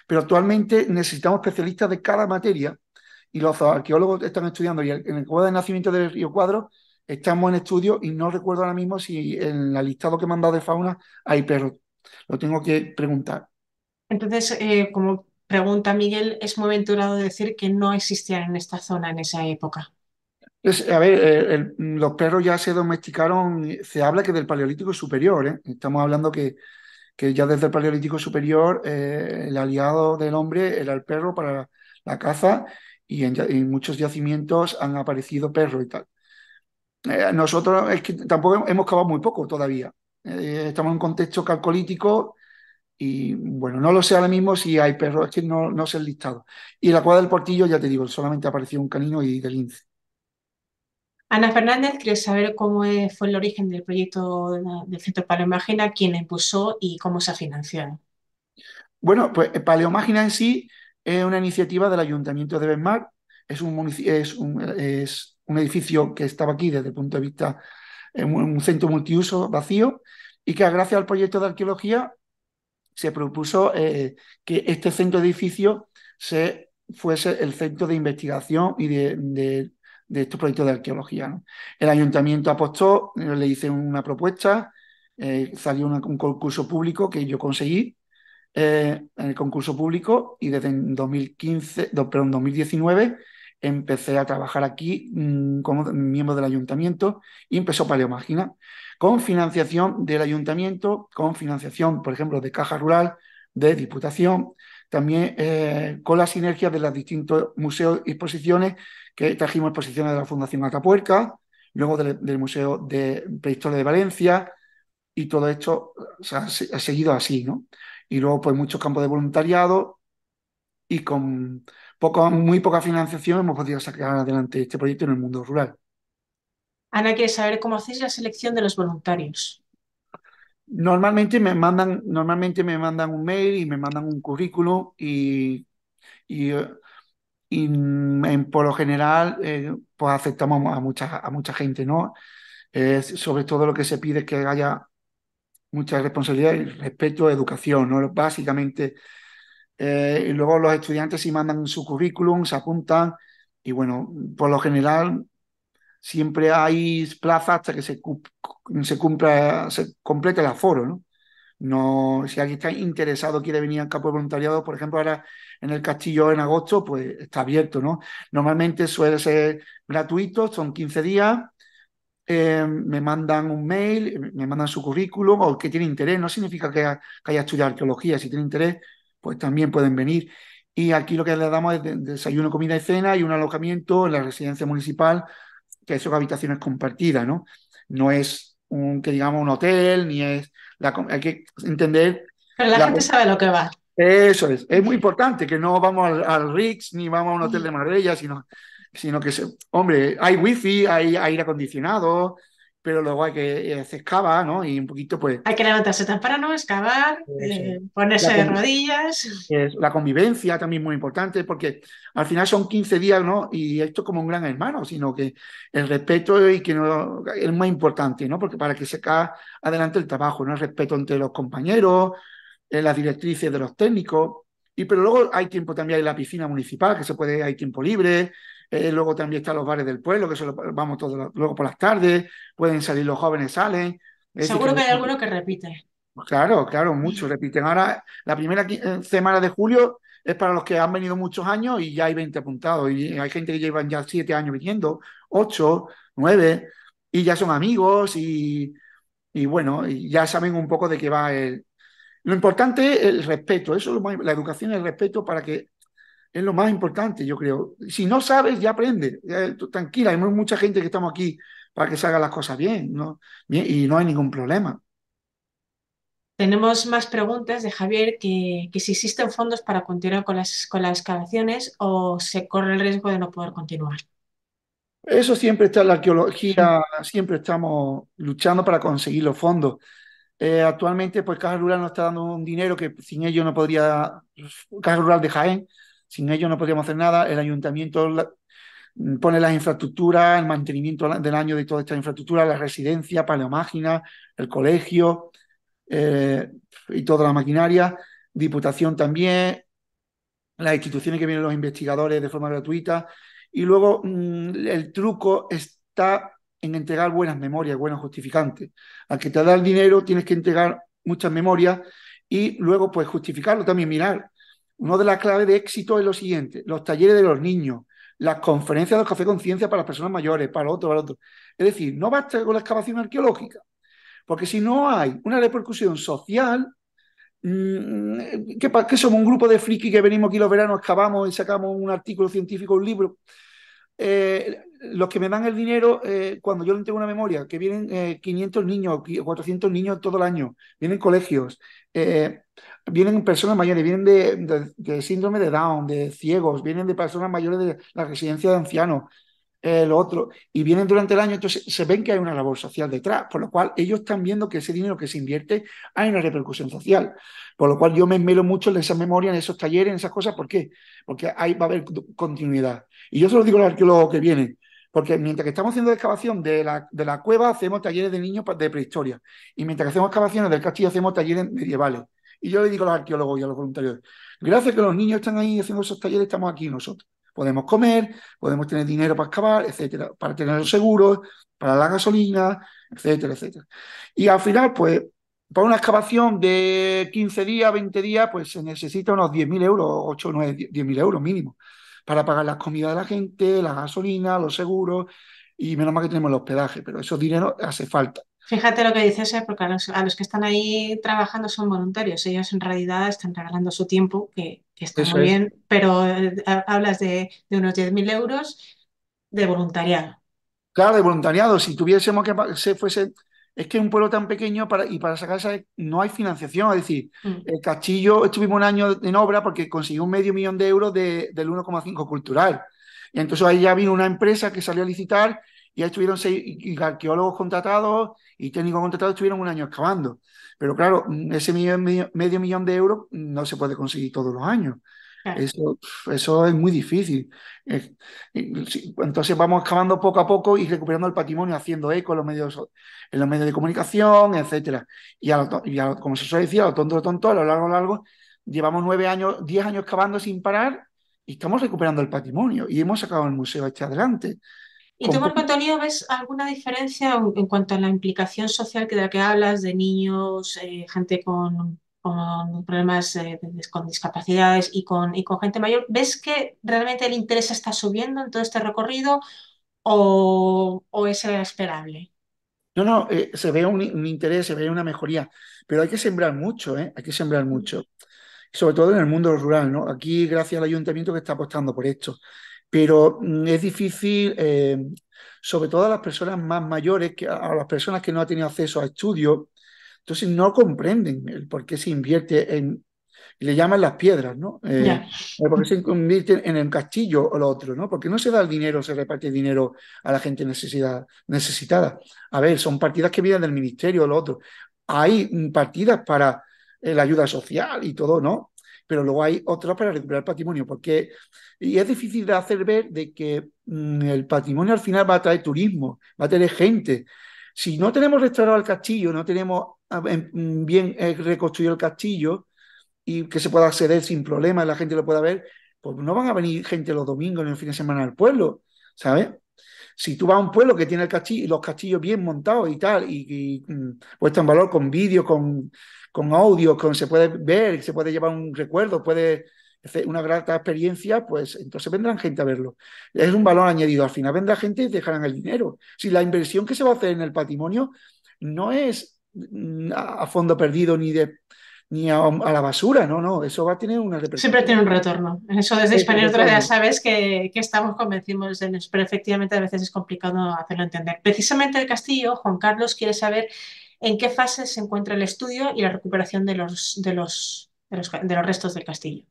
pero actualmente necesitamos especialistas de cada materia y los zooarqueólogos están estudiando y en el Cueva del Nacimiento del Río Cuadros estamos en estudio y no recuerdo ahora mismo si en la listado que me han dado de fauna hay perros. Lo tengo que preguntar. Entonces, como pregunta Miguel, es muy aventurado decir que no existían en esta zona en esa época. Los perros ya se domesticaron, se habla que del Paleolítico Superior, ¿eh? Estamos hablando que ya desde el Paleolítico Superior el aliado del hombre era el perro para la caza y en muchos yacimientos han aparecido perros y tal. Nosotros es que tampoco hemos cavado muy poco todavía. Estamos en un contexto calcolítico y, bueno, no lo sé ahora mismo si hay perros, es que no sé el listado. Y en la Cueva del Portillo, ya te digo, solamente apareció un canino y de lince. Ana Fernández quiere saber cómo fue el origen del proyecto del Centro Paleomágina, quién la impulsó y cómo se financió. Bueno, pues Paleomágina en sí es una iniciativa del Ayuntamiento de Bedmar, es un edificio que estaba aquí desde el punto de vista un centro multiuso vacío y que gracias al proyecto de arqueología se propuso que este centro de edificio fuese el centro de investigación y de estos proyectos de arqueología, ¿no? El ayuntamiento apostó, le hice una propuesta, salió un concurso público que yo conseguí en el concurso público y desde 2019 empecé a trabajar aquí como miembro del ayuntamiento y empezó Paleomágina con financiación del ayuntamiento, con financiación, por ejemplo, de Caja Rural, de Diputación, también con las sinergias de los distintos museos y exposiciones que trajimos exposiciones de la Fundación Atapuerca, luego del Museo de Prehistoria de Valencia y todo esto ha seguido así, ¿no? Y luego pues muchos campos de voluntariado y con... muy poca financiación hemos podido sacar adelante este proyecto en el mundo rural. Ana quiere saber cómo hacéis la selección de los voluntarios. Normalmente me mandan un mail y me mandan un currículum y por lo general pues aceptamos a mucha gente, ¿no? Sobre todo lo que se pide es que haya mucha responsabilidad y respeto a educación, ¿no? Básicamente. Y luego los estudiantes sí mandan su currículum, se apuntan y bueno, por lo general siempre hay plazas hasta que se complete el aforo, ¿no? No, si alguien está interesado, quiere venir al campo de voluntariado, por ejemplo, ahora en el Castillo en agosto, pues está abierto, ¿no? Normalmente suele ser gratuito, son 15 días, me mandan un mail, me mandan su currículum o que tiene interés, no significa que haya estudiado arqueología, si tiene interés, pues también pueden venir. Y aquí lo que les damos es desayuno, comida y cena y un alojamiento en la residencia municipal, que son habitaciones compartidas, ¿no? No es un hotel, ni es... hay que entender... Pero la gente sabe lo que va. Eso es. Es muy importante que no vamos al Ritz ni vamos a un hotel de Marbella, sino que... Hombre, hay wifi, hay aire acondicionado, pero luego hay que hacer cava, ¿no? Y un poquito, pues... Hay que levantarse temprano, excavar, ponerse de rodillas... La convivencia también es muy importante, porque al final son 15 días, ¿no? Y esto es como un gran hermano, sino que el respeto y que no, es muy importante, ¿no? Porque para que se haga adelante el trabajo, ¿no? El respeto entre los compañeros, las directrices de los técnicos, pero luego hay tiempo también, hay la piscina municipal, que hay tiempo libre... luego también están los bares del pueblo, que eso vamos todos luego por las tardes, pueden salir los jóvenes, salen. Seguro que hay alguno que repite. Claro, muchos repiten. Ahora, la primera semana de julio es para los que han venido muchos años y ya hay 20 apuntados. Y hay gente que llevan ya 7 años viniendo, 8, 9, y ya son amigos y bueno, y ya saben un poco de qué va el... Lo importante es el respeto, la educación es el respeto para que... Es lo más importante, yo creo. Si no sabes, ya aprendes. Tranquila, hay mucha gente que estamos aquí para que se hagan las cosas bien, ¿no? Bien, y no hay ningún problema. Tenemos más preguntas de Javier, que si existen fondos para continuar con las excavaciones o se corre el riesgo de no poder continuar. Eso siempre está en la arqueología, siempre estamos luchando para conseguir los fondos. Actualmente, pues Caja Rural nos está dando un dinero que sin ello no podría... Caja Rural de Jaén, sin ellos no podríamos hacer nada. El ayuntamiento pone las infraestructuras, el mantenimiento del año de toda esta infraestructura, la residencia, paleomágina, el colegio y toda la maquinaria. Diputación también, las instituciones que vienen los investigadores de forma gratuita. Y luego el truco está en entregar buenas memorias, buenos justificantes. Al que te da el dinero tienes que entregar muchas memorias y luego pues justificarlo también, mirar. Una de las claves de éxito es lo siguiente: los talleres de los niños, las conferencias del Café Conciencia para las personas mayores, para otros. Es decir, no basta con la excavación arqueológica, porque si no hay una repercusión social, que somos un grupo de friki que venimos aquí los veranos, excavamos y sacamos un artículo científico, un libro. Los que me dan el dinero, cuando yo le entrego una memoria, que vienen 500 niños, 400 niños todo el año, vienen colegios, vienen personas mayores, vienen de síndrome de Down, de ciegos, vienen de personas mayores de la residencia de ancianos, lo otro, y vienen durante el año, entonces se ven que hay una labor social detrás, por lo cual ellos están viendo que ese dinero que se invierte hay una repercusión social, por lo cual yo me esmero mucho en esas memorias, en esos talleres, en esas cosas. ¿Por qué? Porque ahí va a haber continuidad. Y yo se lo digo a los arqueólogos que vienen, porque mientras que estamos haciendo excavación de la cueva, hacemos talleres de niños de prehistoria, y mientras que hacemos excavaciones del castillo, hacemos talleres medievales. Y yo le digo a los arqueólogos y a los voluntarios, gracias a que los niños están ahí haciendo esos talleres, estamos aquí nosotros. Podemos comer, podemos tener dinero para excavar, etcétera, para tener los seguros, para la gasolina, etcétera, etcétera. Y al final, pues, para una excavación de 15 días, 20 días, pues se necesita unos 10.000 euros, 8, 9, 10.000 euros mínimo, para pagar las comidas de la gente, la gasolina, los seguros, y menos mal que tenemos el hospedaje, pero esos dineros hace falta. Fíjate lo que dices, porque a los que están ahí trabajando son voluntarios. Ellos en realidad están regalando su tiempo, que está muy bien, pero hablas de unos 10.000 euros de voluntariado. Claro, de voluntariado. Si tuviésemos que se fuese... Es que un pueblo tan pequeño para sacar esa... No hay financiación. Es decir, el Castillo estuvimos un año en obra porque consiguió un €500,000 del 1,5 cultural. Y entonces ahí ya vino una empresa que salió a licitar. Ya estuvieron 6 arqueólogos contratados y técnicos contratados, estuvieron un año excavando. Pero claro, ese medio millón de euros no se puede conseguir todos los años. Claro. Eso es muy difícil. Entonces vamos excavando poco a poco y recuperando el patrimonio, haciendo eco en los medios de comunicación, etc. Y como se suele decir, a lo tonto, a lo largo, llevamos 10 años excavando sin parar y estamos recuperando el patrimonio y hemos sacado el museo hacia adelante. ¿Y tú, Marco Antonio, ves alguna diferencia en cuanto a la implicación social de la que hablas, de niños, gente con problemas, con discapacidades y con gente mayor? ¿Ves que realmente el interés está subiendo en todo este recorrido o es esperable? No, se ve un interés, se ve una mejoría, pero hay que sembrar mucho, hay que sembrar mucho, sobre todo en el mundo rural, ¿no? Aquí, gracias al ayuntamiento que está apostando por esto, pero es difícil, sobre todo a las personas más mayores, a las personas que no han tenido acceso a estudios. Entonces no comprenden el por qué se invierte en, le llaman las piedras, ¿no? Por qué se invierte en el castillo o lo otro, ¿no? Porque no se da el dinero, se reparte el dinero a la gente necesitada. A ver, son partidas que vienen del ministerio o lo otro. Hay partidas para la ayuda social y todo, ¿no? Pero luego hay otras para recuperar patrimonio, porque y es difícil de hacer ver de que el patrimonio al final va a traer turismo, va a traer gente. Si no tenemos restaurado el castillo, no tenemos bien reconstruido el castillo y que se pueda acceder sin problema, la gente lo pueda ver, pues no van a venir gente los domingos en el fin de semana al pueblo, ¿sabes? Si tú vas a un pueblo que tiene el castillo, los castillos bien montados y tal, y puesto en valor con vídeo, con audio, se puede ver, se puede llevar un recuerdo, puede hacer una grata experiencia, pues entonces vendrán gente a verlo. Es un valor añadido. Al final vendrá gente y dejarán el dinero. Si la inversión que se va a hacer en el patrimonio no es a fondo perdido ni a la basura, no, eso va a tener una repercusión. Siempre tiene un retorno. Eso desde Hispania Nostra ya sabes que estamos convencidos de eso, pero efectivamente a veces es complicado hacerlo entender. Precisamente el castillo, Juan Carlos quiere saber en qué fase se encuentra el estudio y la recuperación de los restos del castillo.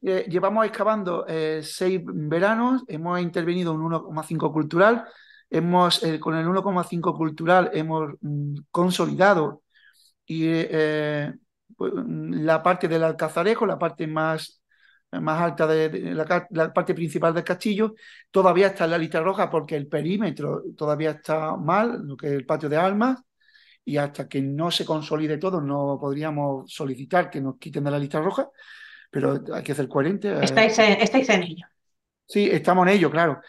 Llevamos excavando 6 veranos, hemos intervenido en 1,5 cultural. Con el 1,5 cultural hemos consolidado la parte del alcazarejo, la parte más alta, la parte principal del castillo. Todavía está en la lista roja porque el perímetro todavía está mal, lo que es el patio de armas, y hasta que no se consolide todo no podríamos solicitar que nos quiten de la lista roja, pero hay que ser coherentes. Estáis en ello. Sí, estamos en ello, claro.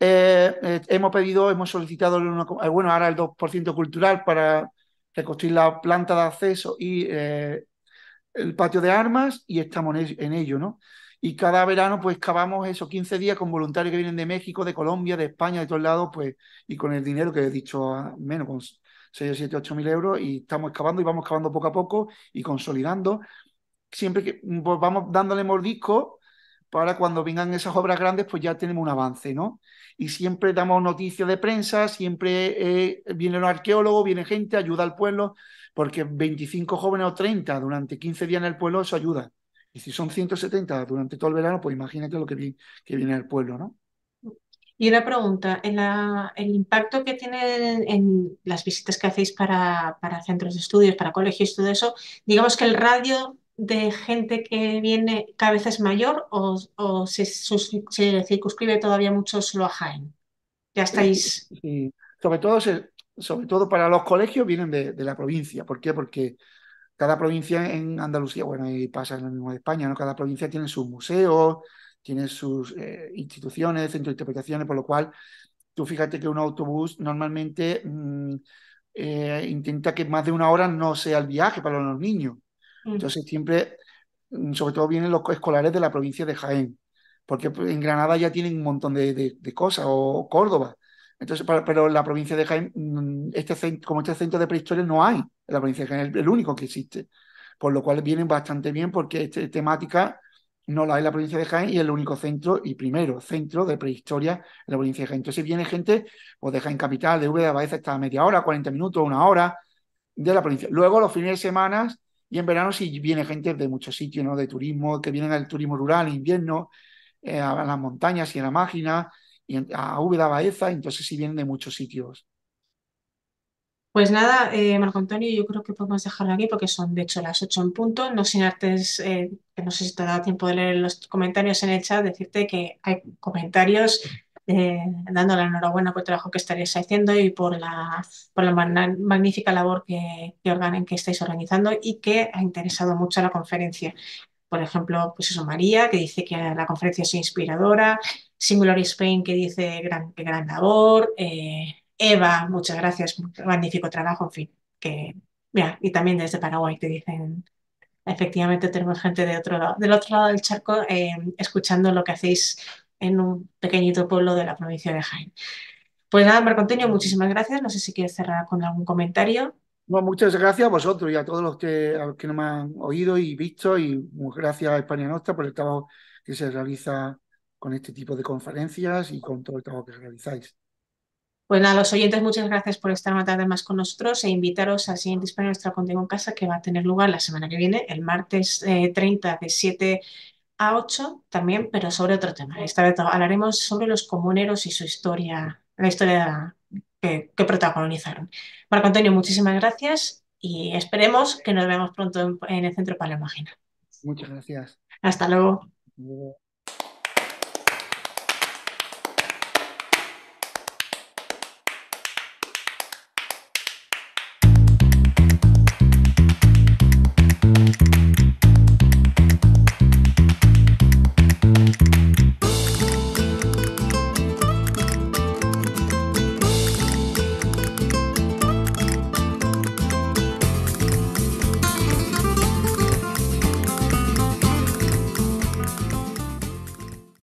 Hemos solicitado ahora el 2% cultural para reconstruir la planta de acceso y el patio de armas, y estamos en ello, ¿no? Y cada verano pues cavamos esos 15 días con voluntarios que vienen de México, de Colombia, de España, de todos lados, pues, y con el dinero que he dicho, menos con 6 o 7 o 8.000 euros, y estamos excavando y vamos excavando poco a poco y consolidando, siempre que pues, vamos dándole mordisco para cuando vengan esas obras grandes, pues ya tenemos un avance, ¿no? Y siempre damos noticias de prensa, siempre vienen los arqueólogos, viene gente, ayuda al pueblo, porque 25 jóvenes o 30 durante 15 días en el pueblo, eso ayuda. Y si son 170 durante todo el verano, pues imagínate lo que viene al pueblo, ¿no? Y una pregunta, el impacto que tiene en las visitas que hacéis para centros de estudios, para colegios, todo eso, digamos que el radio de gente que viene cada vez es mayor o se circunscribe todavía mucho solo a Jaén? Ya estáis... Sí. Sobre todo para los colegios vienen de la provincia. ¿Por qué? Porque cada provincia en Andalucía, bueno, y pasa en lo mismo de España, ¿no? Cada provincia tiene sus museos, tiene sus instituciones, centros de interpretaciones, por lo cual tú fíjate que un autobús normalmente intenta que más de una hora no sea el viaje para los niños. Entonces siempre, sobre todo vienen los escolares de la provincia de Jaén, porque en Granada ya tienen un montón de cosas, o Córdoba. Entonces, pero en la provincia de Jaén, como este centro de prehistoria no hay, en la provincia de Jaén es el único que existe, por lo cual vienen bastante bien porque esta temática no la hay en la provincia de Jaén y es el único centro y primero centro de prehistoria en la provincia de Jaén. Entonces viene gente pues de Jaén capital, de Úbeda, Baeza, hasta media hora, 40 minutos, una hora de la provincia. Luego los fines de semana... Y en verano sí viene gente de muchos sitios, ¿no? De turismo, que vienen al turismo rural, invierno, a las montañas, Sierra Mágina, a Úbeda, Baeza, entonces sí vienen de muchos sitios. Pues nada, Marco Antonio, yo creo que podemos dejarlo aquí porque son de hecho las 8 en punto. No sin antes, que no sé si te ha dado tiempo de leer los comentarios en el chat, decirte que hay comentarios dándole la enhorabuena por el trabajo que estaréis haciendo y por la magnífica labor que estáis organizando y que ha interesado mucho a la conferencia. Por ejemplo, pues eso, María, que dice que la conferencia es inspiradora, Singular Spain, que dice gran labor, Eva, muchas gracias, magnífico trabajo, en fin, que mira, y también desde Paraguay te dicen, efectivamente tenemos gente del otro lado del charco escuchando lo que hacéis en un pequeñito pueblo de la provincia de Jaén. Pues nada, Marco Antonio, muchísimas gracias, no sé si quieres cerrar con algún comentario. Bueno, muchas gracias a vosotros y a todos los que nos han oído y visto, y muchas gracias a Hispania Nostra por el trabajo que se realiza con este tipo de conferencias y con todo el trabajo que realizáis. Pues nada, los oyentes, muchas gracias por estar una tarde más con nosotros e invitaros al siguiente Hispania Nostra Contigo en Casa, que va a tener lugar la semana que viene, el martes 30 de 7 a 8 también, pero sobre otro tema. Esta vez hablaremos sobre los comuneros y su historia, la historia que protagonizaron. Marco Antonio, muchísimas gracias y esperemos que nos veamos pronto en el Centro Paleomágina. Muchas gracias. Hasta luego.